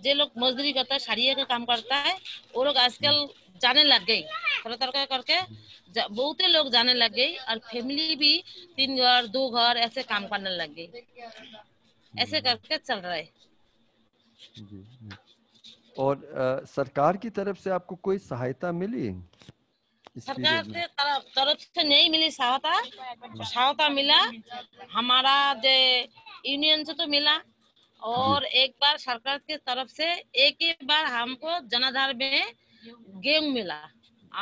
जे लोग मजदूरी करता है साड़िया का काम करता है वो लोग आजकल जाने लग गई, थोड़ा थोड़ा करके बहुते लोग जाने लग गई, और फैमिली भी तीन घर दो घर ऐसे काम करने लग गई, ऐसे करके चल रहा है। जी, और आ, सरकार की तरफ से आपको कोई सहायता मिली? सरकार से तरफ, तरफ से नहीं मिली सहायता, सहायता मिला हमारा जे यूनियन से तो मिला, और एक बार सरकार की तरफ से एक ही बार हमको जनाधार में गेहूं मिला,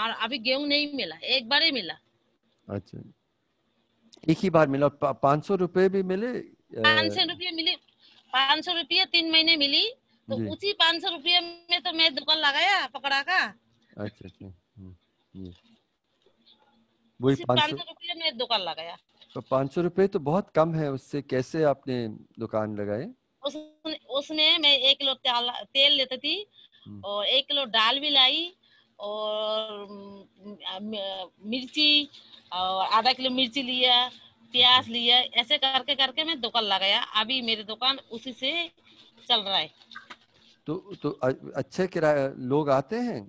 और अभी गेहूं नहीं मिला, एक बार ही मिला। अच्छा, एक ही बार मिला। पाँच सौ रुपये भी मिले? पाँच सौ रुपये मिली, पाँच सौ रुपये तीन महीने मिली, तो उसी पाँच सौ रुपये में तो मैं दुकान लगाया पकड़ा का। अच्छा अच्छा, वही पाँच सौ रुपये में दुकान लगाया। तो पाँच सौ रुपये तो बहुत कम है, उससे कैसे आपने दुकान लगाए? उस, उसमें मैं एक किलो तेल तेल लेती थी, और एक किलो दाल भी लाई, और मिर्ची, और आधा किलो मिर्ची लिया, प्याज लिया, ऐसे करके करके मैं दुकान लगाया, अभी मेरी दुकान उसी से चल रहा है। तो तो अच्छे किराए लोग आते हैं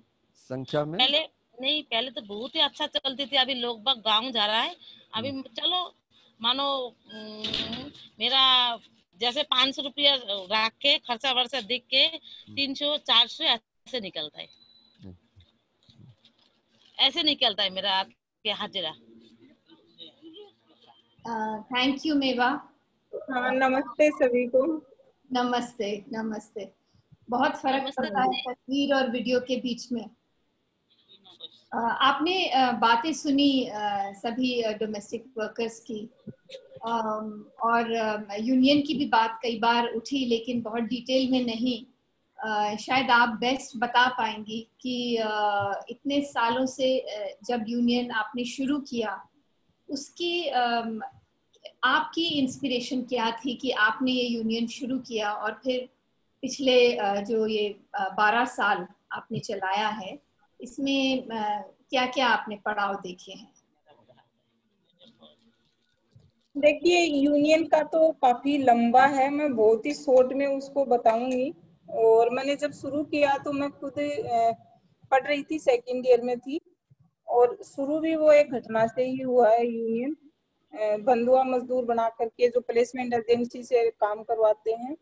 संख्या में? पहले नहीं, पहले तो बहुत ही अच्छा चलती थी, अभी लोग बाग गांव जा रहा है, अभी चलो मानो मेरा जैसे पाँच सौ रुपया रख के खर्चा वर्चा देख के तीन सौ चार सौ ऐसे निकलता है, ऐसे निकलता है मेरा आपके हाजिरा। थैंक यू मेवा। नमस्ते सभी को। नमस्ते नमस्ते। बहुत फर्क पड़ता है तस्वीर और वीडियो के बीच में। uh, आपने uh, बातें सुनी uh, सभी डोमेस्टिक uh, वर्कर्स की, um, और यूनियन uh, की भी बात कई बार उठी, लेकिन बहुत डिटेल में नहीं। uh, शायद आप बेस्ट बता पाएंगी कि uh, इतने सालों से uh, जब यूनियन आपने शुरू किया उसकी आपकी इंस्पिरेशन क्या थी कि आपने ये यूनियन शुरू किया, और फिर पिछले जो ये बारह साल आपने चलाया है इसमें क्या क्या आपने पड़ाव देखे हैं? देखिए, यूनियन का तो काफी लंबा है, मैं बहुत ही शॉर्ट में उसको बताऊंगी। और मैंने जब शुरू किया तो मैं खुद पढ़ रही थी, सेकेंड ईयर में थी, और शुरू भी वो एक घटना से ही हुआ है। यूनियन बंधुआ मजदूर बना करके जो प्लेसमेंट एजेंसी से काम करवाते हैं,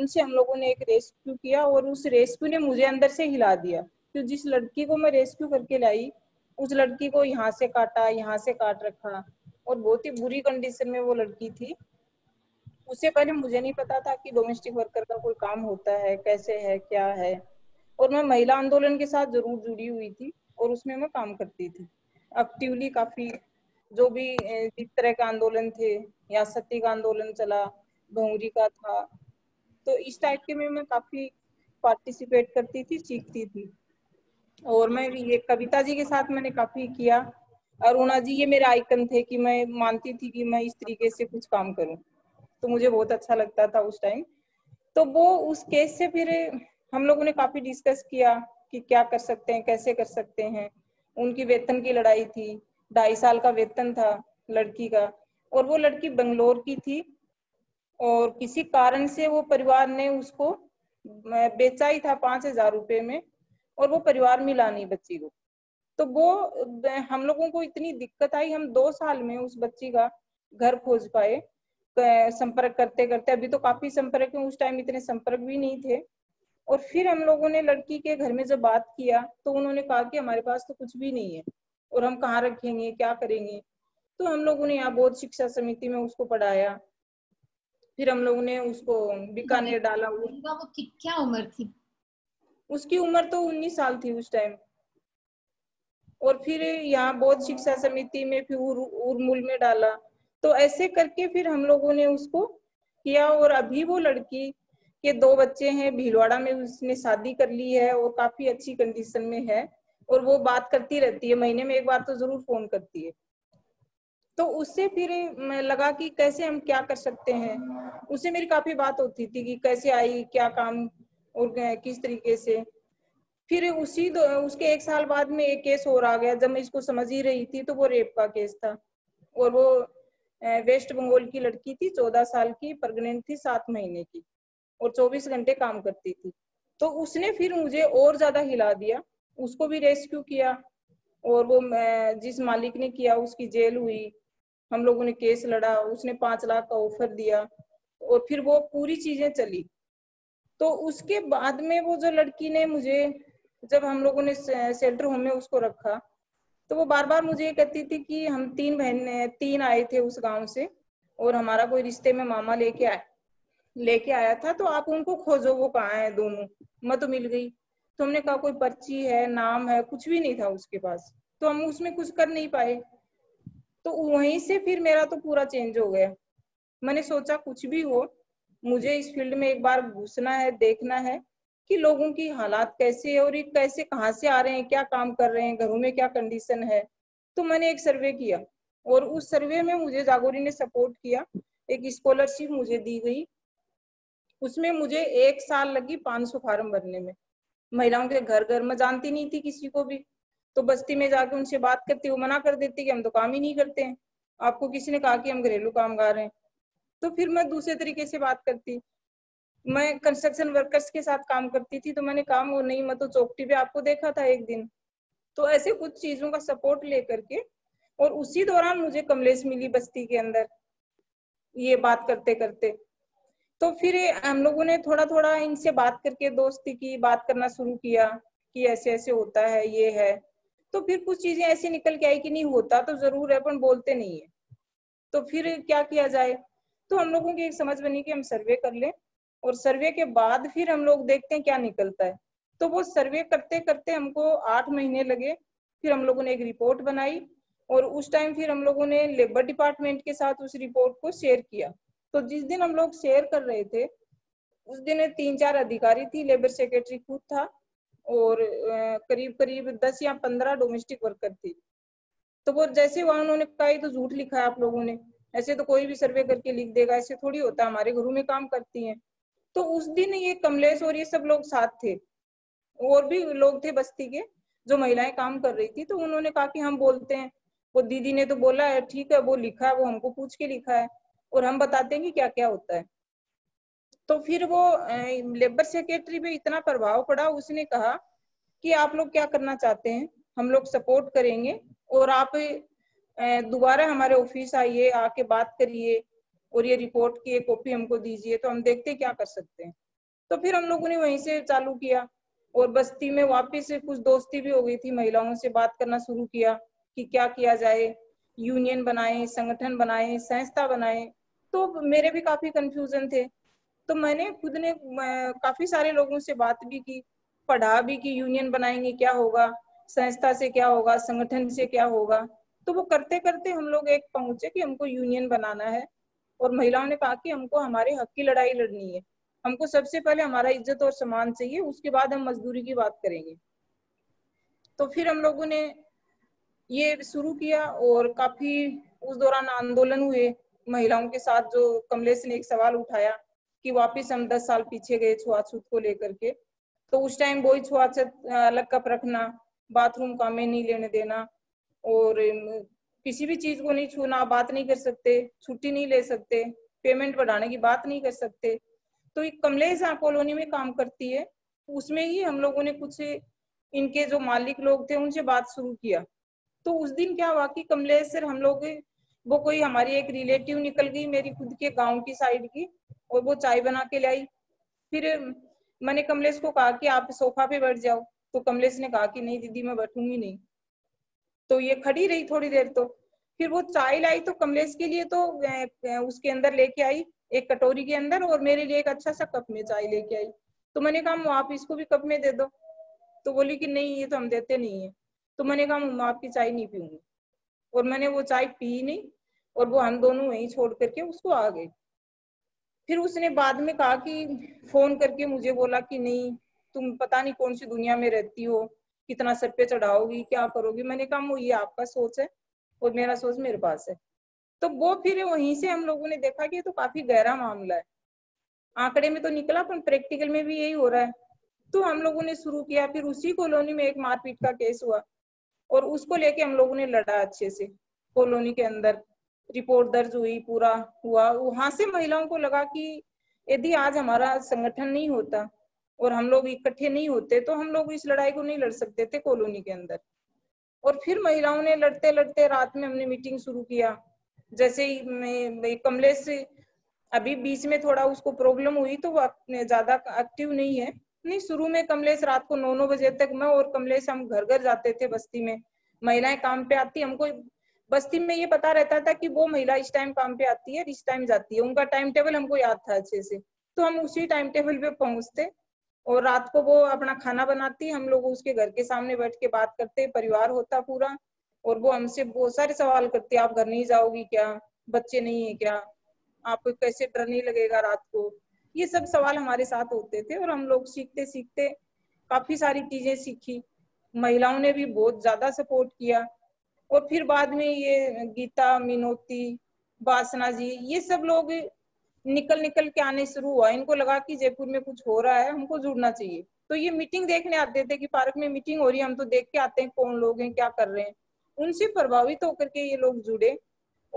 उनसे हम लोगों ने एक रेस्क्यू किया, और उस रेस्क्यू ने मुझे अंदर से हिला दिया। तो जिस लड़की को मैं रेस्क्यू करके लाई, उस लड़की को यहाँ से काटा, यहाँ से काट रखा, और बहुत ही बुरी कंडीशन में वो लड़की थी। उससे पहले मुझे नहीं पता था कि डोमेस्टिक वर्कर का कोई काम होता है, कैसे है, क्या है। और मैं महिला आंदोलन के साथ जरूर जुड़ी हुई थी, और उसमें मैं काम करती थी एक्टिवली। काफी जो भी जिस तरह का आंदोलन थे, या सती का आंदोलन चला, भौंगरी का था, तो इस टाइप के में मैं काफी पार्टिसिपेट करती थी, सीखती थी। और मैं ये कविता जी के साथ मैंने काफी किया। अरुणा जी ये मेरे आइकन थे कि मैं मानती थी कि मैं इस तरीके से कुछ काम करूं, तो मुझे बहुत अच्छा लगता था उस टाइम। तो वो उस केस से फिर हम लोगों ने काफी डिस्कस किया कि क्या कर सकते हैं, कैसे कर सकते हैं। उनकी वेतन की लड़ाई थी, ढाई साल का वेतन था लड़की का, और वो लड़की बंगलोर की थी, और किसी कारण से वो परिवार ने उसको बेचा ही था पांच हजार रुपए में, और वो परिवार मिला नहीं बच्ची को। तो वो हम लोगों को इतनी दिक्कत आई, हम दो साल में उस बच्ची का घर खोज पाए संपर्क करते करते। अभी तो काफी संपर्क है, उस टाइम इतने संपर्क भी नहीं थे। और फिर हम लोगों ने लड़की के घर में जब बात किया तो उन्होंने कहा कि हमारे पास तो कुछ भी नहीं है, और हम कहाँ रखेंगे, क्या करेंगे। तो हम लोगों ने यहाँ बौद्ध शिक्षा समिति में उसको पढ़ाया। फिर हम लोगों ने उसको बीकानेर डाला। वो क्या उम्र थी? उसकी उम्र तो उन्नीस साल थी उस टाइम। और फिर यहाँ बौद्ध शिक्षा समिति में फिर उर्मुल में डाला। तो ऐसे करके फिर हम लोगों ने उसको किया। और अभी वो लड़की के दो बच्चे हैं, भीलवाड़ा में उसने शादी कर ली है और काफी अच्छी कंडीशन में है। और वो बात करती रहती है, महीने में एक बार तो जरूर फोन करती है। तो उससे फिर मैं लगा कि कैसे हम क्या कर सकते हैं। उससे मेरी काफी बात होती थी कि कैसे आई, क्या काम और किस तरीके से। फिर उसी दो उसके एक साल बाद में एक केस और आ गया। जब मैं इसको समझ ही रही थी तो वो रेप का केस था। और वो वेस्ट बंगाल की लड़की थी, चौदह साल की, प्रेग्नेंट थी, सात महीने की, और चौबीस घंटे काम करती थी। तो उसने फिर मुझे और ज्यादा हिला दिया। उसको भी रेस्क्यू किया। और वो जिस मालिक ने किया उसकी जेल हुई। हम लोगों ने केस लड़ा। उसने पांच लाख का ऑफर दिया और फिर वो पूरी चीजें चली। तो उसके बाद में वो जो लड़की ने मुझे, जब हम लोगों ने शेल्टर होम में उसको रखा, तो वो बार बार मुझे ये कहती थी कि हम तीन बहन तीन आए थे उस गांव से और हमारा कोई रिश्ते में मामा लेके आए लेके आया था, तो आप उनको खोजो, वो कहाँ है दोनों। मैं तो मिल गई। तो हमने कहा कोई पर्ची है, नाम है, कुछ भी नहीं था उसके पास। तो हम उसमें कुछ कर नहीं पाए। तो वहीं से फिर मेरा तो पूरा चेंज हो गया। मैंने सोचा कुछ भी हो, मुझे इस फील्ड में एक बार घुसना है, देखना है कि लोगों की हालात कैसे है और ये कैसे कहाँ से आ रहे हैं, क्या काम कर रहे हैं, घरों में क्या कंडीशन है। तो मैंने एक सर्वे किया और उस सर्वे में मुझे जागोरी ने सपोर्ट किया। एक स्कॉलरशिप मुझे दी गई। उसमें मुझे एक साल लगी पाँच सौ फार्म भरने में, महिलाओं के घर घर। में जानती नहीं थी किसी को भी, तो बस्ती में जाके उनसे बात करती, वो मना कर देती कि हम तो काम ही नहीं करते हैं, आपको किसी ने कहा कि हम घरेलू कामगार हैं। तो फिर मैं दूसरे तरीके से बात करती। मैं कंस्ट्रक्शन वर्कर्स के साथ काम करती थी। तो मैंने काम वो नहीं, मैं तो चौकटी पे आपको देखा था एक दिन। तो ऐसे कुछ चीजों का सपोर्ट लेकर के, और उसी दौरान मुझे कमलेश मिली बस्ती के अंदर। ये बात करते करते तो फिर हम लोगों ने थोड़ा थोड़ा इनसे बात करके, दोस्ती की, बात करना शुरू किया कि ऐसे ऐसे होता है, ये है। तो फिर कुछ चीजें ऐसी निकल के आई कि नहीं, होता तो जरूर है पर बोलते नहीं है। तो फिर क्या किया जाए। तो हम लोगों की एक समझ बनी कि हम सर्वे कर लें और सर्वे के बाद फिर हम लोग देखते हैं क्या निकलता है। तो वो सर्वे करते करते हमको आठ महीने लगे। फिर हम लोगों ने एक रिपोर्ट बनाई और उस टाइम फिर हम लोगों ने लेबर डिपार्टमेंट के साथ उस रिपोर्ट को शेयर किया। तो जिस दिन हम लोग शेयर कर रहे थे उस दिन तीन चार अधिकारी थी, लेबर सेक्रेटरी खुद था, और करीब करीब दस या पंद्रह डोमेस्टिक वर्कर थी। तो वो जैसे वहां उन्होंने कहा ये तो झूठ लिखा है आप लोगों ने, ऐसे तो कोई भी सर्वे करके लिख देगा, ऐसे थोड़ी होता, हमारे घरों में काम करती हैं। तो उस दिन ये कमलेश और ये सब लोग साथ थे, और भी लोग थे बस्ती के जो महिलाएं काम कर रही थी। तो उन्होंने कहा कि हम बोलते हैं, वो दीदी ने तो बोला है, ठीक है, वो लिखा है, वो हमको पूछ के लिखा है, और हम बताते हैं कि क्या क्या होता है। तो फिर वो लेबर सेक्रेटरी पे इतना प्रभाव पड़ा, उसने कहा कि आप लोग क्या करना चाहते हैं, हम लोग सपोर्ट करेंगे, और आप दोबारा हमारे ऑफिस आइए, आके बात करिए, और ये रिपोर्ट की एक कॉपी हमको दीजिए, तो हम देखते हैं क्या कर सकते हैं। तो फिर हम लोगों ने वहीं से चालू किया। और बस्ती में वापिस कुछ दोस्ती भी हो गई थी, महिलाओं से बात करना शुरू किया कि क्या किया जाए, यूनियन बनाए, संगठन बनाए, संस्था बनाए। तो मेरे भी काफी कंफ्यूजन थे। तो मैंने खुद ने काफी सारे लोगों से बात भी की, पढ़ा भी कि यूनियन बनाएंगे क्या होगा, संस्था से क्या होगा, संगठन से क्या होगा। तो वो करते करते हम लोग एक पहुंचे कि हमको यूनियन बनाना है। और महिलाओं ने कहा कि हमको हमारे हक की लड़ाई लड़नी है, हमको सबसे पहले हमारा इज्जत और सम्मान चाहिए, उसके बाद हम मजदूरी की बात करेंगे। तो फिर हम लोगों ने ये शुरू किया और काफी उस दौरान आंदोलन हुए महिलाओं के साथ। जो कमलेश ने एक सवाल उठाया कि वापस हम दस साल पीछे गए छुआछूत को लेकर के। तो उस टाइम वो ही छुआछूत अलग कप रखना, बाथरूम काम में नहीं लेने देना, और किसी भी चीज को नहीं छूना, बात नहीं कर सकते, छुट्टी नहीं ले सकते, पेमेंट बढ़ाने की बात नहीं कर सकते। तो एक कमलेश कॉलोनी में काम करती है, उसमें ही हम लोगों ने कुछ इनके जो मालिक लोग थे उनसे बात शुरू किया। तो उस दिन क्या हुआ कि कमलेश सर हम लोग, वो कोई हमारी एक रिलेटिव निकल गई मेरी खुद के गांव की साइड की, और वो चाय बना के लाई। फिर मैंने कमलेश को कहा कि आप सोफा पे बैठ जाओ। तो कमलेश ने कहा कि नहीं दीदी, मैं बैठूंगी नहीं। तो ये खड़ी रही थोड़ी देर। तो फिर वो चाय लाई तो कमलेश के लिए तो उसके अंदर लेके आई एक कटोरी के अंदर, और मेरे लिए एक अच्छा सा कप में चाय लेके आई। तो मैंने कहा आप इसको भी कप में दे दो, तो बोली कि नहीं ये तो हम देते नहीं है। तो मैंने कहा मम्मा आपकी चाय नहीं पीऊंगी, और मैंने वो चाय पी नहीं और वो हम दोनों वहीं छोड़ करके उसको आ गए। फिर उसने बाद में कहा कि फोन करके मुझे बोला कि नहीं तुम पता नहीं कौन सी दुनिया में रहती हो, कितना सर पे चढ़ाओगी, क्या करोगी। मैंने कहा वो ये आपका सोच है और मेरा सोच मेरे पास है। तो वो फिर वहीं से हम लोगों ने देखा कि ये तो काफी गहरा मामला है, आंकड़े में तो निकला पर प्रैक्टिकल में भी यही हो रहा है। तो हम लोगों ने शुरू किया, फिर उसी कॉलोनी में एक मारपीट का केस हुआ और उसको लेके हम लोगों ने लड़ा अच्छे से कॉलोनी के अंदर, रिपोर्ट दर्ज हुई, पूरा हुआ। वहां से महिलाओं को लगा कि यदि आज हमारा संगठन नहीं होता और हम लोग इकट्ठे नहीं होते तो हम लोग इस लड़ाई को नहीं लड़ सकते थे कॉलोनी के अंदर। और फिर महिलाओं ने लड़ते लड़ते रात में हमने मीटिंग शुरू किया। जैसे ही कमलेश अभी बीच में थोड़ा उसको प्रॉब्लम हुई तो वो ज्यादा एक्टिव नहीं है, नहीं शुरू में कमलेश रात को नौ नौ बजे तक मैं और कमलेश हम घर घर जाते थे बस्ती में। महिलाएं काम पे आती, हमको बस्ती में ये पता रहता था कि वो महिला इस टाइम काम पे आती है, इस टाइम जाती है, उनका टाइम टेबल हमको याद था अच्छे से। तो हम उसी टाइम टेबल पे पहुंचते और रात को वो अपना खाना बनाती, हम लोग उसके घर के सामने बैठ के बात करते, परिवार होता पूरा। और वो हमसे बहुत सारे सवाल करती, आप घर नहीं जाओगी क्या, बच्चे नहीं है क्या, आपको कैसे डर नहीं लगेगा रात को। ये सब सवाल हमारे साथ होते थे और हम लोग सीखते सीखते काफी सारी चीजें सीखी। महिलाओं ने भी बहुत ज्यादा सपोर्ट किया। और फिर बाद में ये गीता, मिनोती, वासना जी, ये सब लोग निकल निकल के आने शुरू हुआ। इनको लगा कि जयपुर में कुछ हो रहा है, हमको जुड़ना चाहिए। तो ये मीटिंग देखने आते थे कि पार्क में मीटिंग हो रही है, हम तो देख के आते हैं कौन लोग हैं, क्या कर रहे हैं। उनसे प्रभावित होकर के ये लोग जुड़े।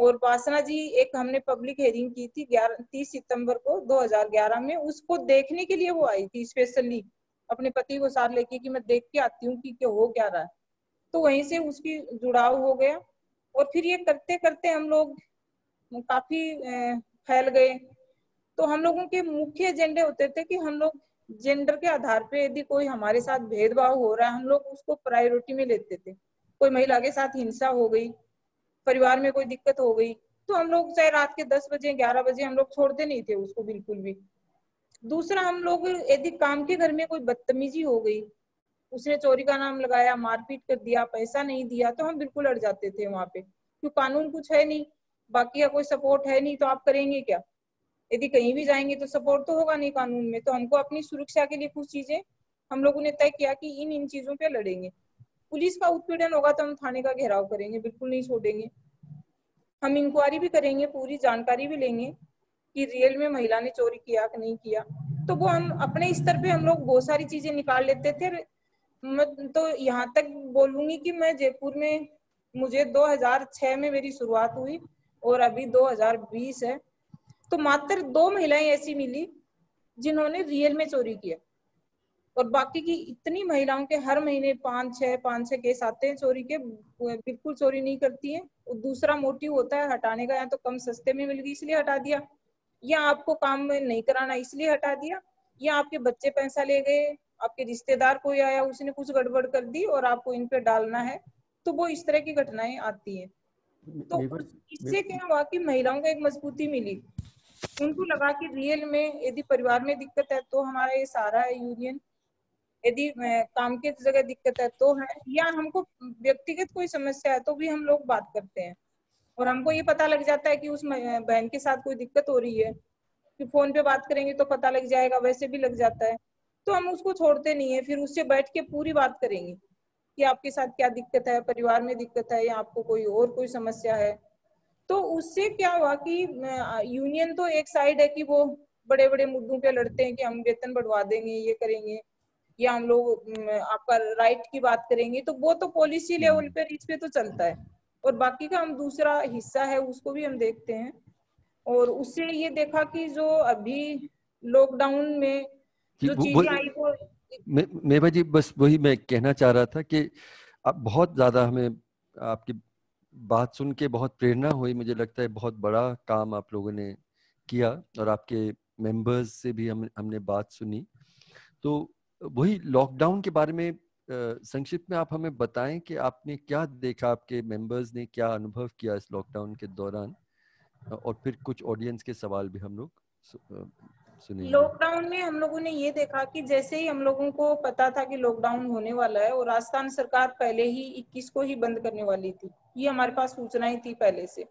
और वासना जी, एक हमने पब्लिक हेयरिंग की थी तीस सितंबर को दो हज़ार ग्यारह में, उसको देखने के लिए वो आई थी स्पेशली अपने पति को साथ लेके कि मैं देख के आती हूँ कि क्या हो क्या रहा है। तो वहीं से उसकी जुड़ाव हो गया। और फिर ये करते करते हम लोग काफी फैल गए। तो हम लोगों के मुख्य एजेंडे होते थे कि हम लोग जेंडर के आधार पे यदि कोई हमारे साथ भेदभाव हो रहा है, हम लोग उसको प्रायोरिटी में लेते थे। कोई महिला के साथ हिंसा हो गई, परिवार में कोई दिक्कत हो गई, तो हम लोग चाहे रात के दस बजे ग्यारह बजे, हम लोग छोड़ते नहीं थे उसको बिल्कुल भी। दूसरा, हम लोग यदि काम के घर में कोई बदतमीजी हो गई, उसने चोरी का नाम लगाया, मारपीट कर दिया, पैसा नहीं दिया, तो हम बिल्कुल अड़ जाते थे वहां पे। क्यों, कानून कुछ है नहीं, बाकी का कोई सपोर्ट है नहीं, तो आप करेंगे क्या। यदि कहीं भी जाएंगे तो सपोर्ट तो होगा नहीं कानून में। तो हमको अपनी सुरक्षा के लिए कुछ चीजें हम लोगों ने तय किया कि इन इन चीजों पे लड़ेंगे। पुलिस का उत्पीड़न होगा तो हम थाने का घेराव करेंगे, बिल्कुल नहीं छोड़ेंगे। हम इंक्वायरी भी करेंगे, पूरी जानकारी भी लेंगे कि रियल में महिला ने चोरी किया कि नहीं किया। तो वो हम अपने स्तर पे हम लोग बहुत सारी चीजें निकाल लेते थे। मैं तो यहाँ तक बोलूंगी कि मैं जयपुर में, मुझे दो हज़ार छह में मेरी शुरुआत हुई और अभी दो हज़ार बीस है, तो मात्र दो महिलाएं ऐसी मिली जिन्होंने रियल में चोरी किया। और बाकी की इतनी महिलाओं के हर महीने पाँच छः पाँच छः केस आते हैं चोरी के, बिल्कुल चोरी नहीं करती हैं। और दूसरा मोटिव होता है हटाने का, या तो कम सस्ते में मिल गई इसलिए हटा दिया, या आपको काम में नहीं कराना इसलिए हटा दिया, या आपके बच्चे पैसा ले गए, आपके रिश्तेदार कोई आया उसने कुछ गड़बड़ कर दी और आपको इन पे डालना है। तो वो इस तरह की घटनाएं आती हैं। तो इससे क्या हुआ कि महिलाओं को एक मजबूती मिली। उनको लगा कि रियल में यदि परिवार में दिक्कत है तो हमारा ये सारा यूनियन, यदि काम के जगह दिक्कत है तो है, या हमको व्यक्तिगत कोई समस्या है तो भी हम लोग बात करते हैं। और हमको ये पता लग जाता है कि उस बहन के साथ कोई दिक्कत हो रही है, कि फोन पे बात करेंगे तो पता लग जाएगा, वैसे भी लग जाता है। तो हम उसको छोड़ते नहीं है, फिर उससे बैठ के पूरी बात करेंगे कि आपके साथ क्या दिक्कत है, परिवार में दिक्कत है या आपको कोई और कोई समस्या है। तो उससे क्या हुआ कि यूनियन तो एक साइड है कि वो बड़े बड़े मुद्दों पे लड़ते हैं कि हम वेतन बढ़वा देंगे, ये करेंगे, या हम लोग आपका राइट की बात करेंगे। तो वो तो पॉलिसी लेवल पे, रीच पे तो चलता है, और बाकी का हम दूसरा हिस्सा है उसको भी हम देखते हैं। और उससे ये देखा कि जो अभी लॉकडाउन में जो चीजें आई वो मे, मेवा जी, बस वही मैं कहना चाह रहा था कि आप बहुत ज्यादा, हमें आपकी बात सुन के बहुत प्रेरणा हुई। मुझे लगता है बहुत बड़ा काम आप लोगों ने किया और आपके मेंबर्स से भी हम हमने बात सुनी। तो वही लॉकडाउन के बारे में संक्षिप्त में आप हमें बताएं कि आपने क्या देखा, आपके मेंबर्स ने क्या अनुभव किया इस लॉकडाउन के दौरान, और फिर कुछ ऑडियंस के सवाल भी हम लोग सुनेंगे। लॉकडाउन में हम लोगों ने ये देखा कि जैसे ही हम लोगों को पता था कि लॉकडाउन होने वाला है और राजस्थान सरकार पहले ही इक्कीस को ही बंद करने वाली थी, ये हमारे पास सूचनाएं थी पहले से,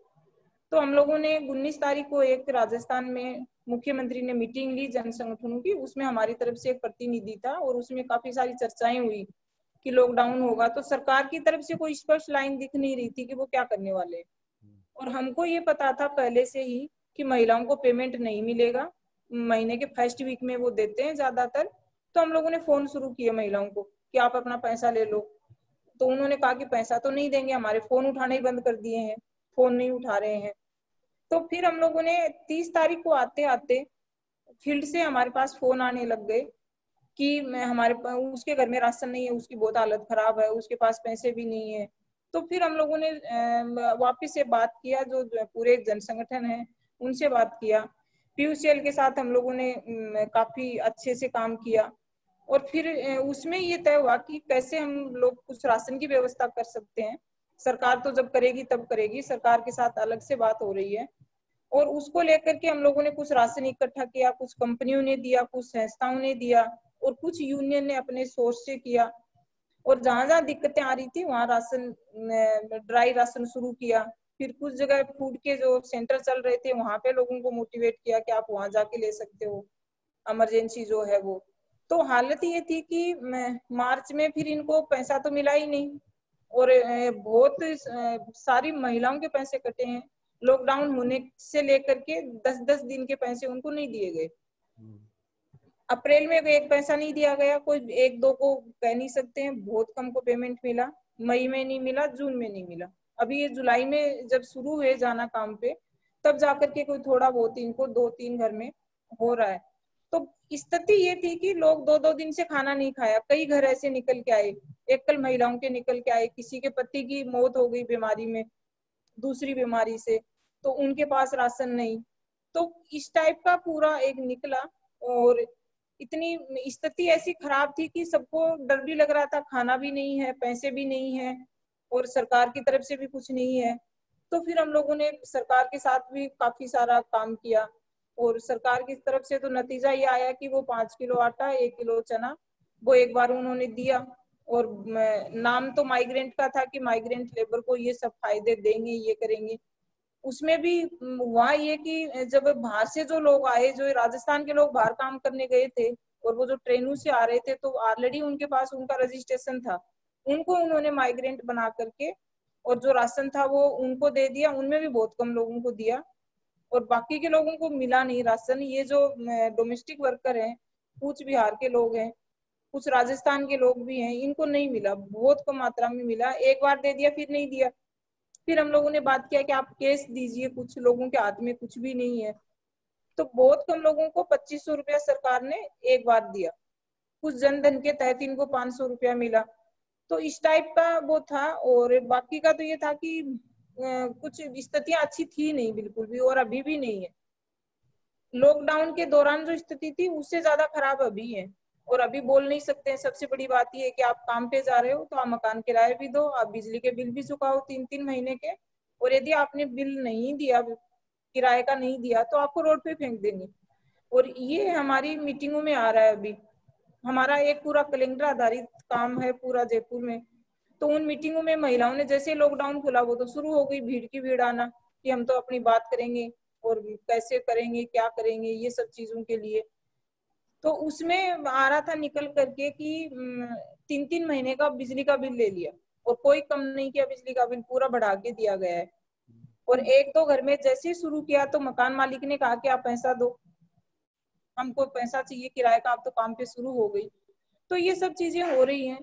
तो हम लोगों ने उन्नीस तारीख को एक राजस्थान में मुख्यमंत्री ने मीटिंग ली जन संगठनों की, उसमें हमारी तरफ से एक प्रतिनिधि था और उसमें काफी सारी चर्चाएं हुई कि लॉकडाउन होगा, तो सरकार की तरफ से कोई स्पष्ट लाइन दिख नहीं रही थी कि वो क्या करने वाले हैं। और हमको ये पता था पहले से ही कि महिलाओं को पेमेंट नहीं मिलेगा, महीने के फर्स्ट वीक में वो देते हैं ज्यादातर, तो हम लोगों ने फोन शुरू किए महिलाओं को कि आप अपना पैसा ले लो, तो उन्होंने कहा कि पैसा तो नहीं देंगे, हमारे फोन उठाने ही बंद कर दिए हैं, फोन नहीं उठा रहे हैं। तो फिर हम लोगों ने तीस तारीख को आते आते फील्ड से हमारे पास फोन आने लग गए कि मैं हमारे उसके घर में राशन नहीं है, उसकी बहुत हालत खराब है, उसके पास पैसे भी नहीं है। तो फिर हम लोगों ने वापस से बात किया, जो पूरे जन संगठन है उनसे बात किया, पीसीएल के साथ हम लोगों ने काफी अच्छे से काम किया, और फिर उसमें ये तय हुआ कि कैसे हम लोग कुछ राशन की व्यवस्था कर सकते हैं। सरकार तो जब करेगी तब करेगी, सरकार के साथ अलग से बात हो रही है, और उसको लेकर के हम लोगों ने कुछ राशन इकट्ठा किया, कुछ कंपनियों ने दिया, कुछ संस्थाओं ने दिया, और कुछ यूनियन ने अपने सोर्स से किया, और जहां जहां दिक्कतें आ रही थी वहां राशन, ड्राई राशन शुरू किया। फिर कुछ जगह फूड के जो सेंटर चल रहे थे वहां पे लोगों को मोटिवेट किया कि आप वहां जाके ले सकते हो, इमरजेंसी जो है वो। तो हालत ये थी कि मार्च में फिर इनको पैसा तो मिला ही नहीं, और बहुत सारी महिलाओं के पैसे कटे हैं, लॉकडाउन होने से लेकर के दस दस दिन के पैसे उनको नहीं दिए गए। अप्रैल में एक पैसा नहीं दिया गया, कोई एक दो को कह नहीं सकते हैं, बहुत कम को पेमेंट मिला, मई में नहीं मिला, जून में नहीं मिला। अभी ये जुलाई में जब शुरू हुए जाना काम पे, तब जाकर के कोई थोड़ा बहुत इनको दो तीन घर में हो रहा है। तो स्थिति ये थी कि लोग दो दो दिन से खाना नहीं खाया, कई घर ऐसे निकल के आए, एकल महिलाओं के निकल के आए, किसी के पति की मौत हो गई बीमारी में, दूसरी बीमारी से, तो उनके पास राशन नहीं, तो इस टाइप का पूरा एक निकला। और इतनी स्थिति ऐसी खराब थी कि सबको डर भी लग रहा था, खाना भी नहीं है, पैसे भी नहीं है, और सरकार की तरफ से भी कुछ नहीं है। तो फिर हम लोगों ने सरकार के साथ भी काफी सारा काम किया, और सरकार की तरफ से तो नतीजा ये आया कि वो पांच किलो आटा, एक किलो चना, वो एक बार उन्होंने दिया, और नाम तो माइग्रेंट का था कि माइग्रेंट लेबर को ये सब फायदे देंगे, ये करेंगे। उसमें भी हुआ ये कि जब बाहर से जो लोग आए, जो राजस्थान के लोग बाहर काम करने गए थे और वो जो ट्रेनों से आ रहे थे, तो ऑलरेडी उनके पास उनका रजिस्ट्रेशन था, उनको उन्होंने माइग्रेंट बना करके, और जो राशन था वो उनको दे दिया, उनमें भी बहुत कम लोगों को दिया, और बाकी के लोगों को मिला नहीं राशन। ये जो डोमेस्टिक वर्कर हैं, कुछ बिहार के लोग हैं, कुछ राजस्थान के लोग भी हैं, इनको नहीं मिला, बहुत कम मात्रा में मिला, एक बार दे दिया फिर नहीं दिया। फिर हम लोगों ने बात किया कि आप कैश दीजिए, कुछ लोगों के हाथ में कुछ भी नहीं है, तो बहुत कम लोगों को पच्चीस सौ रुपया सरकार ने एक बार दिया, कुछ जनधन के तहत इनको पांच सौ रुपया मिला। तो इस टाइप का वो था, और बाकी का तो ये था कि कुछ स्थितियां अच्छी थी नहीं बिल्कुल भी, और अभी भी नहीं है। लॉकडाउन के दौरान जो स्थिति थी उससे ज्यादा खराब अभी है, और अभी बोल नहीं सकते हैं। सबसे बड़ी बात यह है कि आप काम पे जा रहे हो तो आप मकान किराए भी दो, आप बिजली के बिल भी चुकाओ तीन तीन महीने के, और यदि आपने बिल नहीं दिया, किराए का नहीं दिया, तो आपको रोड पे फेंक देंगे। और ये हमारी मीटिंगों में आ रहा है। अभी हमारा एक पूरा कैलेंडर आधारित काम है पूरा जयपुर में, तो उन मीटिंगों में महिलाओं ने जैसे लॉकडाउन खुला वो तो शुरू हो गई भीड़ की भीड़ आना कि हम तो अपनी बात करेंगे और कैसे करेंगे, क्या करेंगे, ये सब चीजों के लिए। तो उसमें आ रहा था निकल करके कि तीन तीन महीने का बिजली का बिल ले लिया, और कोई कम नहीं किया, बिजली का बिल पूरा बढ़ा के दिया गया है। और एक दो घर में जैसे ही शुरू किया तो मकान मालिक ने कहा कि आप पैसा दो, हमको पैसा चाहिए किराए का, आप तो काम पे शुरू हो गई। तो ये सब चीजें हो रही हैं।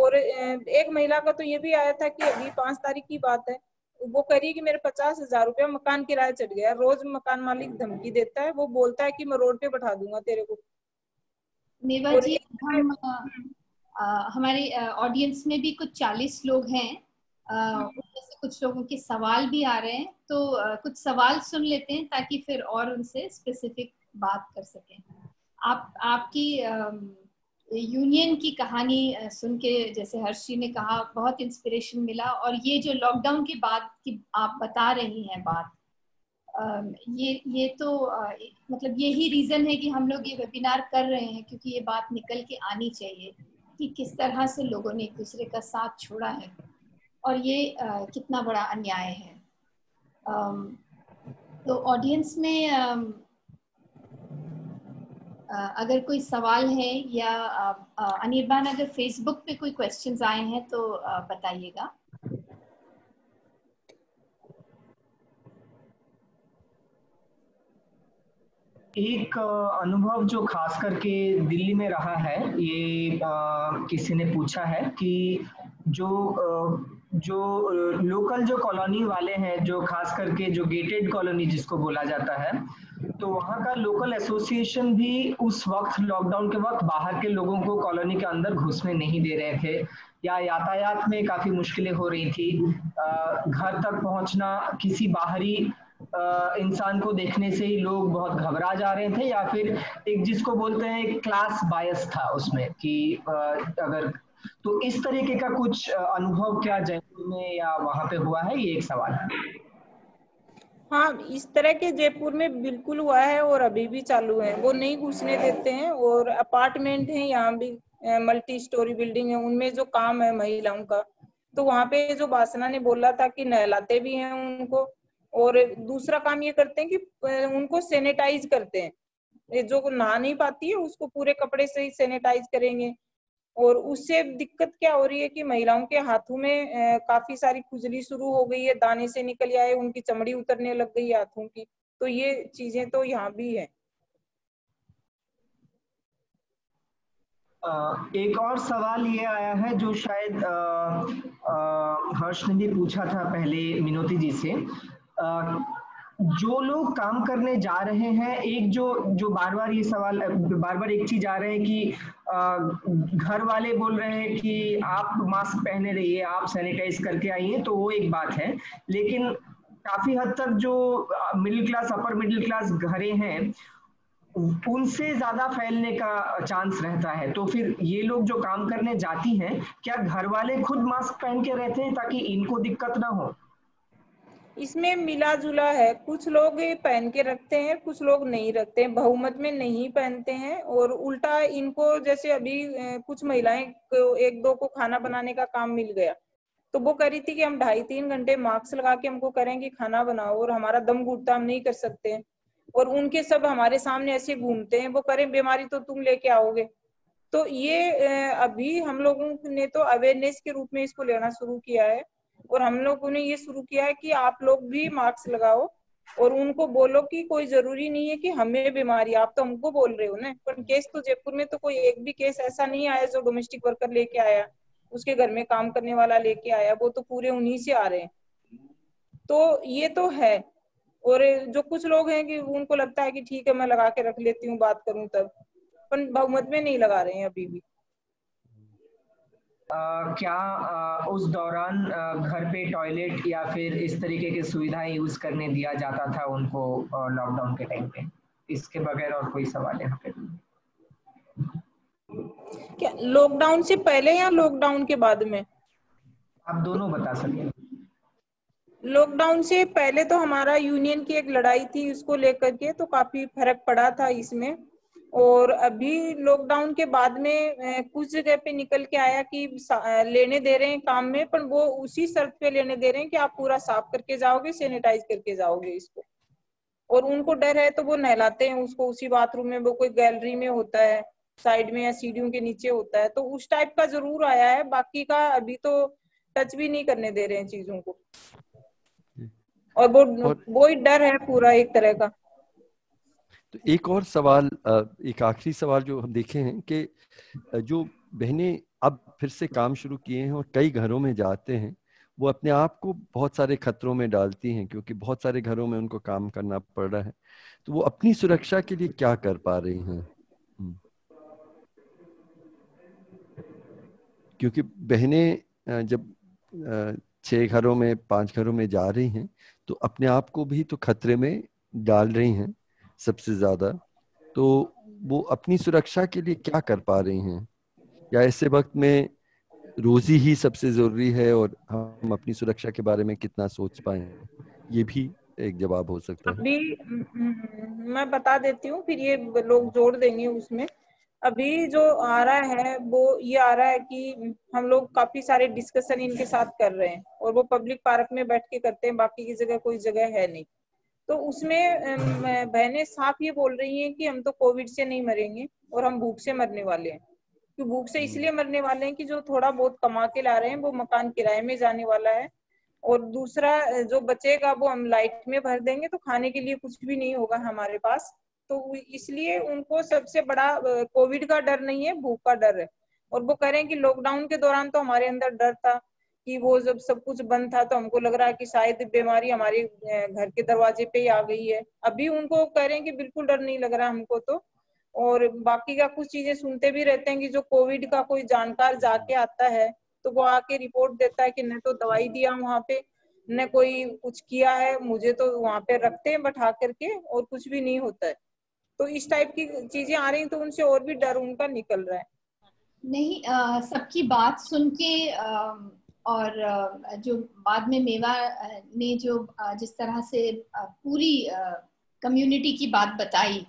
और एक महिला का तो ये भी आया था कि अभी पांच तारीख की बात है, वो कह रही है कि मेरे पचास हजार रुपया मकान किराया चढ़ गया। रोज मकान मालिक धमकी देता है, वो बोलता है कि मैं रोड पे बैठा दूंगा तेरे को। मेवा जी, हम हमारे ऑडियंस में भी कुछ चालीस लोग हैं, उनमें से कुछ लोगों के सवाल भी आ रहे हैं, तो कुछ सवाल सुन लेते हैं ताकि फिर और उनसे स्पेसिफिक बात कर सकें। आप आपकी यूनियन की कहानी सुन के, जैसे हर्षी ने कहा, बहुत इंस्पिरेशन मिला। और ये जो लॉकडाउन के बाद की आप बता रही हैं बात, ये ये तो मतलब यही रीज़न है कि हम लोग ये वेबिनार कर रहे हैं, क्योंकि ये बात निकल के आनी चाहिए कि किस तरह से लोगों ने एक दूसरे का साथ छोड़ा है और ये कितना बड़ा अन्याय है। तो ऑडियंस में अगर कोई सवाल है, या अनिर्बान अगर फेसबुक पे कोई क्वेश्चंस आए हैं तो बताइएगा। एक अनुभव जो खास करके दिल्ली में रहा है, ये किसी ने पूछा है कि जो जो लोकल जो कॉलोनी वाले हैं, जो खास करके जो गेटेड कॉलोनी जिसको बोला जाता है, तो वहाँ का लोकल एसोसिएशन भी उस वक्त लॉकडाउन के वक्त बाहर के लोगों को कॉलोनी के अंदर घुसने नहीं दे रहे थे, या यातायात में काफ़ी मुश्किलें हो रही थी, घर तक पहुँचना, किसी बाहरी इंसान को देखने से ही लोग बहुत घबरा जा रहे थे, या फिर एक जिसको बोलते हैं क्लास बायस था उसमें कि अगर, तो इस तरीके का कुछ अनुभव क्या जयपुर में या वहाँ पे हुआ है, ये एक सवाल है। हाँ, इस तरह के जयपुर में बिल्कुल हुआ है और अभी भी चालू है। वो नहीं घुसने देते हैं, और अपार्टमेंट है यहाँ भी, मल्टी स्टोरी बिल्डिंग है, उनमें जो काम है महिलाओं का, तो वहाँ पे जो वासना ने बोला था कि नहलाते भी हैं उनको, और दूसरा काम ये करते हैं कि उनको सैनिटाइज करते हैं, जो नहा नहीं पाती है उसको पूरे कपड़े से ही सैनिटाइज करेंगे। और उससे दिक्कत क्या हो रही है कि महिलाओं के हाथों में काफी सारी खुजली शुरू हो गई है, दाने से निकल आए, उनकी चमड़ी उतरने लग गई हाथों की। तो ये चीजें तो यहाँ भी है। एक और सवाल ये आया है जो शायद हर्ष ने भी पूछा था पहले मिनोती जी से। Uh, जो लोग काम करने जा रहे हैं, एक जो जो बार बार ये सवाल बार बार एक चीज आ रहे हैं कि uh, घर वाले बोल रहे हैं कि आप मास्क पहने रहिए, आप सैनिटाइज करके आइए, तो वो एक बात है। लेकिन काफी हद तक जो middle class, upper middle class घरें हैं, उनसे ज्यादा फैलने का चांस रहता है। तो फिर ये लोग जो काम करने जाती हैं, क्या घर वाले खुद मास्क पहन के रहते हैं ताकि इनको दिक्कत ना हो? इसमें मिला जुला है, कुछ लोग पहन के रखते हैं, कुछ लोग नहीं रखते हैं, बहुमत में नहीं पहनते हैं। और उल्टा इनको, जैसे अभी कुछ महिलाएं को, एक दो को खाना बनाने का काम मिल गया, तो वो कह रही थी कि हम ढाई तीन घंटे मास्क लगा के हमको करें कि खाना बनाओ, और हमारा दम घुटता, हम नहीं कर सकते हैं। और उनके सब हमारे सामने ऐसे घूमते हैं, वो करें बीमारी तो तुम लेके आओगे। तो ये अभी हम लोगों ने तो अवेयरनेस के रूप में इसको लेना शुरू किया है, और हम लोगों ने ये शुरू किया है कि आप लोग भी मास्क लगाओ, और उनको बोलो कि कोई जरूरी नहीं है कि हमें बीमारी, आप तो हमको बोल रहे हो ना। पर केस तो जयपुर में तो कोई एक भी केस ऐसा नहीं आया जो डोमेस्टिक वर्कर लेके आया, उसके घर में काम करने वाला लेके आया, वो तो पूरे उन्हीं से आ रहे हैं। तो ये तो है। और जो कुछ लोग हैं कि उनको लगता है कि ठीक है मैं लगा के रख लेती हूँ, बात करूँ तब, पर बहुमत में नहीं लगा रहे हैं अभी भी। Uh, क्या uh, उस दौरान uh, घर पे टॉयलेट या फिर इस तरीके की सुविधाएं यूज करने दिया जाता था उनको uh, लॉकडाउन के टाइम पे? इसके बगैर और कोई सवाल यहाँ पे? क्या लॉकडाउन से पहले या लॉकडाउन के बाद में? आप दोनों बता सकते। लॉकडाउन से पहले तो हमारा यूनियन की एक लड़ाई थी, उसको लेकर के तो काफी फर्क पड़ा था इसमें। और अभी लॉकडाउन के बाद में कुछ जगह पे निकल के आया कि लेने दे रहे हैं काम में, पर वो उसी शर्त पे लेने दे रहे हैं कि आप पूरा साफ करके जाओगे, सैनिटाइज करके जाओगे इसको। और उनको डर है तो वो नहलाते हैं उसको उसी बाथरूम में, वो कोई गैलरी में होता है साइड में, या सीढ़ियों के नीचे होता है। तो उस टाइप का जरूर आया है, बाकी का अभी तो टच भी नहीं करने दे रहे हैं चीजों को। और वो वो ही डर है पूरा एक तरह का। तो एक और सवाल, एक आखिरी सवाल जो हम देखे हैं कि जो बहनें अब फिर से काम शुरू किए हैं और कई घरों में जाते हैं, वो अपने आप को बहुत सारे खतरों में डालती हैं, क्योंकि बहुत सारे घरों में उनको काम करना पड़ रहा है। तो वो अपनी सुरक्षा के लिए क्या कर पा रही हैं? क्योंकि बहनें जब छह घरों में, पांच घरों में जा रही हैं, तो अपने आप को भी तो खतरे में डाल रही हैं सबसे ज्यादा। तो वो अपनी सुरक्षा के लिए क्या कर पा रही हैं? या ऐसे वक्त में रोजी ही सबसे जरूरी है और हम अपनी सुरक्षा के बारे में कितना सोच पाए, ये भी एक जवाब हो सकता है। अभी मैं बता देती हूँ, फिर ये लोग जोड़ देंगे उसमें। अभी जो आ रहा है वो ये आ रहा है कि हम लोग काफी सारे डिस्कशन इनके साथ कर रहे हैं और वो पब्लिक पार्क में बैठ के करते हैं, बाकी की जगह कोई जगह है नहीं। तो उसमें बहनें साफ ये बोल रही हैं कि हम तो कोविड से नहीं मरेंगे और हम भूख से मरने वाले हैं। तो भूख से इसलिए मरने वाले हैं कि जो थोड़ा बहुत कमा के ला रहे हैं वो मकान किराए में जाने वाला है, और दूसरा जो बचेगा वो हम लाइट में भर देंगे, तो खाने के लिए कुछ भी नहीं होगा हमारे पास। तो इसलिए उनको सबसे बड़ा कोविड का डर नहीं है, भूख का डर है। और वो कह रहे हैं कि लॉकडाउन के दौरान तो हमारे अंदर डर था कि वो जब सब कुछ बंद था तो हमको लग रहा है कि शायद बीमारी हमारे घर के दरवाजे पे ही आ गई है। अभी उनको कह रहे हैं कि बिल्कुल डर नहीं लग रहा हमको तो। और बाकी का कुछ चीजें सुनते भी रहते हैं कि जो कोविड का कोई जानकार जाके आता है तो वो आके रिपोर्ट देता है कि न तो दवाई दिया वहां पे, न कोई कुछ किया है, मुझे तो वहां पे रखते हैं बैठा करके और कुछ भी नहीं होता है। तो इस टाइप की चीजें आ रही, तो उनसे और भी डर उनका निकल रहा है। नहीं, सबकी बात सुन के आ, और आ, जो बाद में मेवा ने जो आ, जिस तरह से आ, पूरी कम्युनिटी की बात बताई,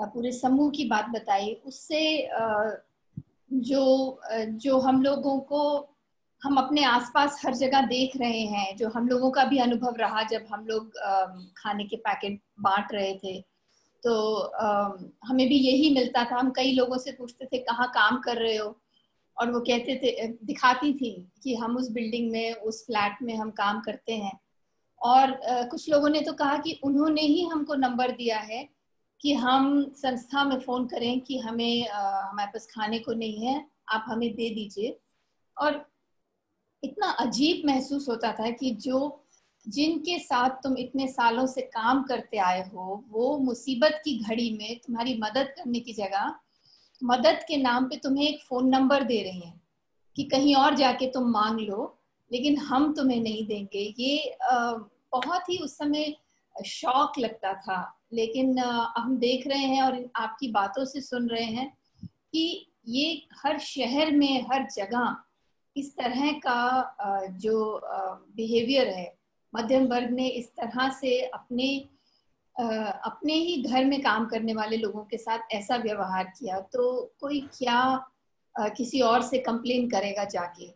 आ, पूरे समूह की बात बताई, उससे आ, जो जो हम लोगों को, हम अपने आसपास हर जगह देख रहे हैं, जो हम लोगों का भी अनुभव रहा जब हम लोग खाने के पैकेट बांट रहे थे, तो हमें भी यही मिलता था। हम कई लोगों से पूछते थे कहाँ काम कर रहे हो, और वो कहते थे, दिखाती थी कि हम उस बिल्डिंग में, उस फ्लैट में हम काम करते हैं। और कुछ लोगों ने तो कहा कि उन्होंने ही हमको नंबर दिया है कि हम संस्था में फ़ोन करें कि हमें आ, हमारे पास खाने को नहीं है, आप हमें दे दीजिए। और इतना अजीब महसूस होता था कि जो जिनके साथ तुम इतने सालों से काम करते आए हो, वो मुसीबत की घड़ी में तुम्हारी मदद करने की जगह मदद के नाम पे तुम्हें एक फ़ोन नंबर दे रही हैं कि कहीं और जाके तुम मांग लो, लेकिन हम तुम्हें नहीं देंगे। ये आ, बहुत ही उस समय शॉक लगता था। लेकिन हम देख रहे हैं और आपकी बातों से सुन रहे हैं कि ये हर शहर में, हर जगह इस तरह का जो बिहेवियर है, मध्यम वर्ग ने इस तरह से अपने अपने ही घर में काम करने वाले लोगों के साथ ऐसा व्यवहार किया, तो कोई क्या किसी और से कंप्लेन करेगा जाके।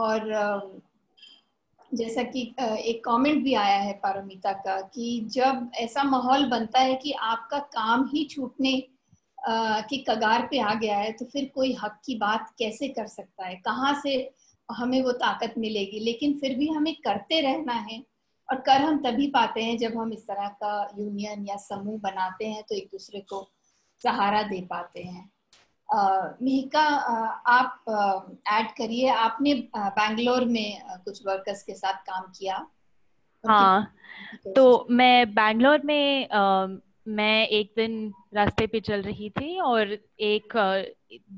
और जैसा कि एक कमेंट भी आया है पारमिता का कि जब ऐसा माहौल बनता है कि आपका काम ही छूटने की कगार पे आ गया है, तो फिर कोई हक की बात कैसे कर सकता है, कहाँ से हमें वो ताकत मिलेगी। लेकिन फिर भी हमें करते रहना है, और कर हम तभी पाते हैं जब हम इस तरह का यूनियन या समूह बनाते हैं, तो एक दूसरे को सहारा दे पाते हैं। मिहिका, आप ऐड करिए, आपने बैंगलोर में कुछ वर्कर्स के साथ काम किया। हाँ, तो मैं बैंगलोर में आ, मैं एक दिन रास्ते पे चल रही थी और एक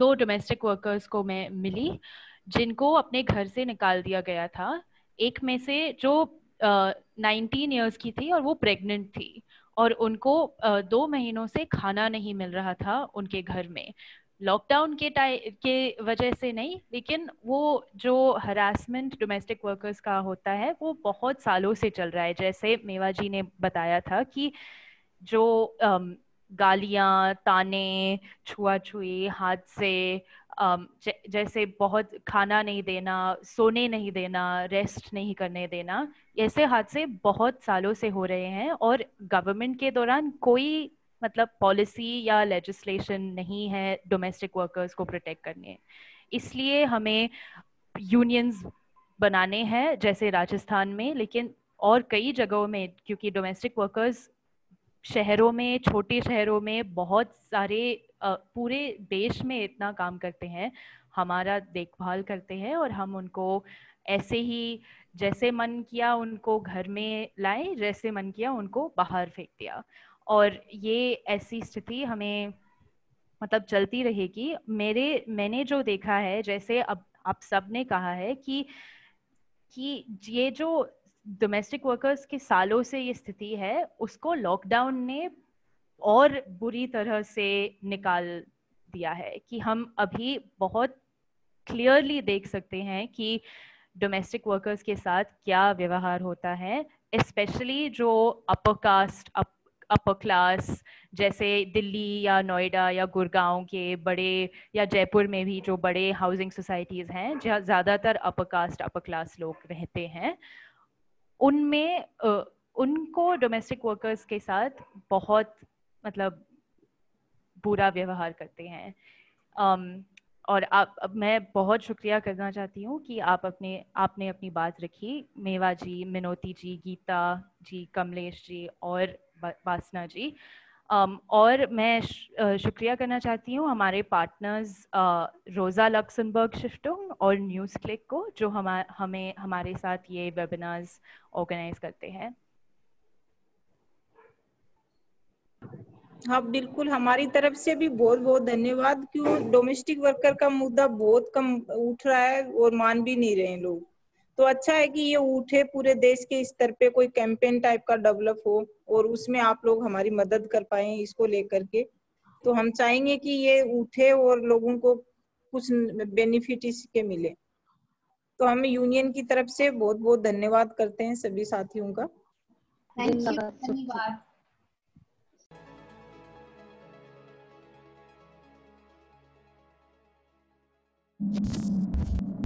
दो डोमेस्टिक वर्कर्स को मैं मिली जिनको अपने घर से निकाल दिया गया था। एक में से जो नाइनटीन इयर्स की थी और वो प्रेग्नेंट थी, और उनको आ, दो महीनों से खाना नहीं मिल रहा था उनके घर में, लॉकडाउन के टाइम के वजह से नहीं, लेकिन वो जो हरासमेंट डोमेस्टिक वर्कर्स का होता है वो बहुत सालों से चल रहा है। जैसे मेवा जी ने बताया था कि जो गालियाँ, ताने, छुआछुई, हाथ से, जैसे बहुत खाना नहीं देना, सोने नहीं देना, रेस्ट नहीं करने देना, ऐसे हादसे बहुत सालों से हो रहे हैं, और गवर्नमेंट के दौरान कोई मतलब पॉलिसी या लेजिस्लेशन नहीं है डोमेस्टिक वर्कर्स को प्रोटेक्ट करने। इसलिए हमें यूनियंस बनाने हैं, जैसे राजस्थान में, लेकिन और कई जगहों में, क्योंकि डोमेस्टिक वर्कर्स शहरों में, छोटे शहरों में, बहुत सारे पूरे देश में इतना काम करते हैं, हमारा देखभाल करते हैं, और हम उनको ऐसे ही जैसे मन किया उनको घर में लाए, जैसे मन किया उनको बाहर फेंक दिया। और ये ऐसी स्थिति हमें मतलब चलती रहेगी। मेरे मैंने जो देखा है, जैसे अब आप सब ने कहा है कि कि ये जो डोमेस्टिक वर्कर्स के सालों से ये स्थिति है, उसको लॉकडाउन ने और बुरी तरह से निकाल दिया है कि हम अभी बहुत क्लियरली देख सकते हैं कि डोमेस्टिक वर्कर्स के साथ क्या व्यवहार होता है, स्पेशली जो upper caste up, upper class जैसे दिल्ली या नोएडा या गुड़गांव के बड़े या जयपुर में भी जो बड़े हाउसिंग सोसाइटीज़ हैं जहाँ ज़्यादातर अपर कास्ट अपर क्लास लोग रहते हैं, उनमें उनको डोमेस्टिक वर्कर्स के साथ बहुत मतलब बुरा व्यवहार करते हैं। um, और आप अब मैं बहुत शुक्रिया करना चाहती हूँ कि आप अपने आपने अपनी बात रखी, मेवा जी, मिनोती जी, गीता जी, कमलेश जी और वासना जी। um, और मैं शुक्रिया करना चाहती हूँ हमारे पार्टनर्स रोज़ा लक्समबर्ग शिफ्टुंग और न्यूज़ क्लिक को, जो हम हमें हमारे साथ ये वेबिनार्स ऑर्गेनाइज करते हैं। हाँ बिल्कुल, हमारी तरफ से भी बहुत बहुत धन्यवाद। क्यों डोमेस्टिक वर्कर का मुद्दा बहुत कम उठ रहा है और मान भी नहीं रहे लोग, तो अच्छा है कि ये उठे, पूरे देश के स्तर पे कोई कैंपेन टाइप का डेवलप हो और उसमें आप लोग हमारी मदद कर पाए इसको लेकर के। तो हम चाहेंगे कि ये उठे और लोगों को कुछ बेनिफिट इसके मिले। तो हम यूनियन की तरफ से बहुत बहुत धन्यवाद करते हैं सभी साथियों का। धन्यवाद। Thank you.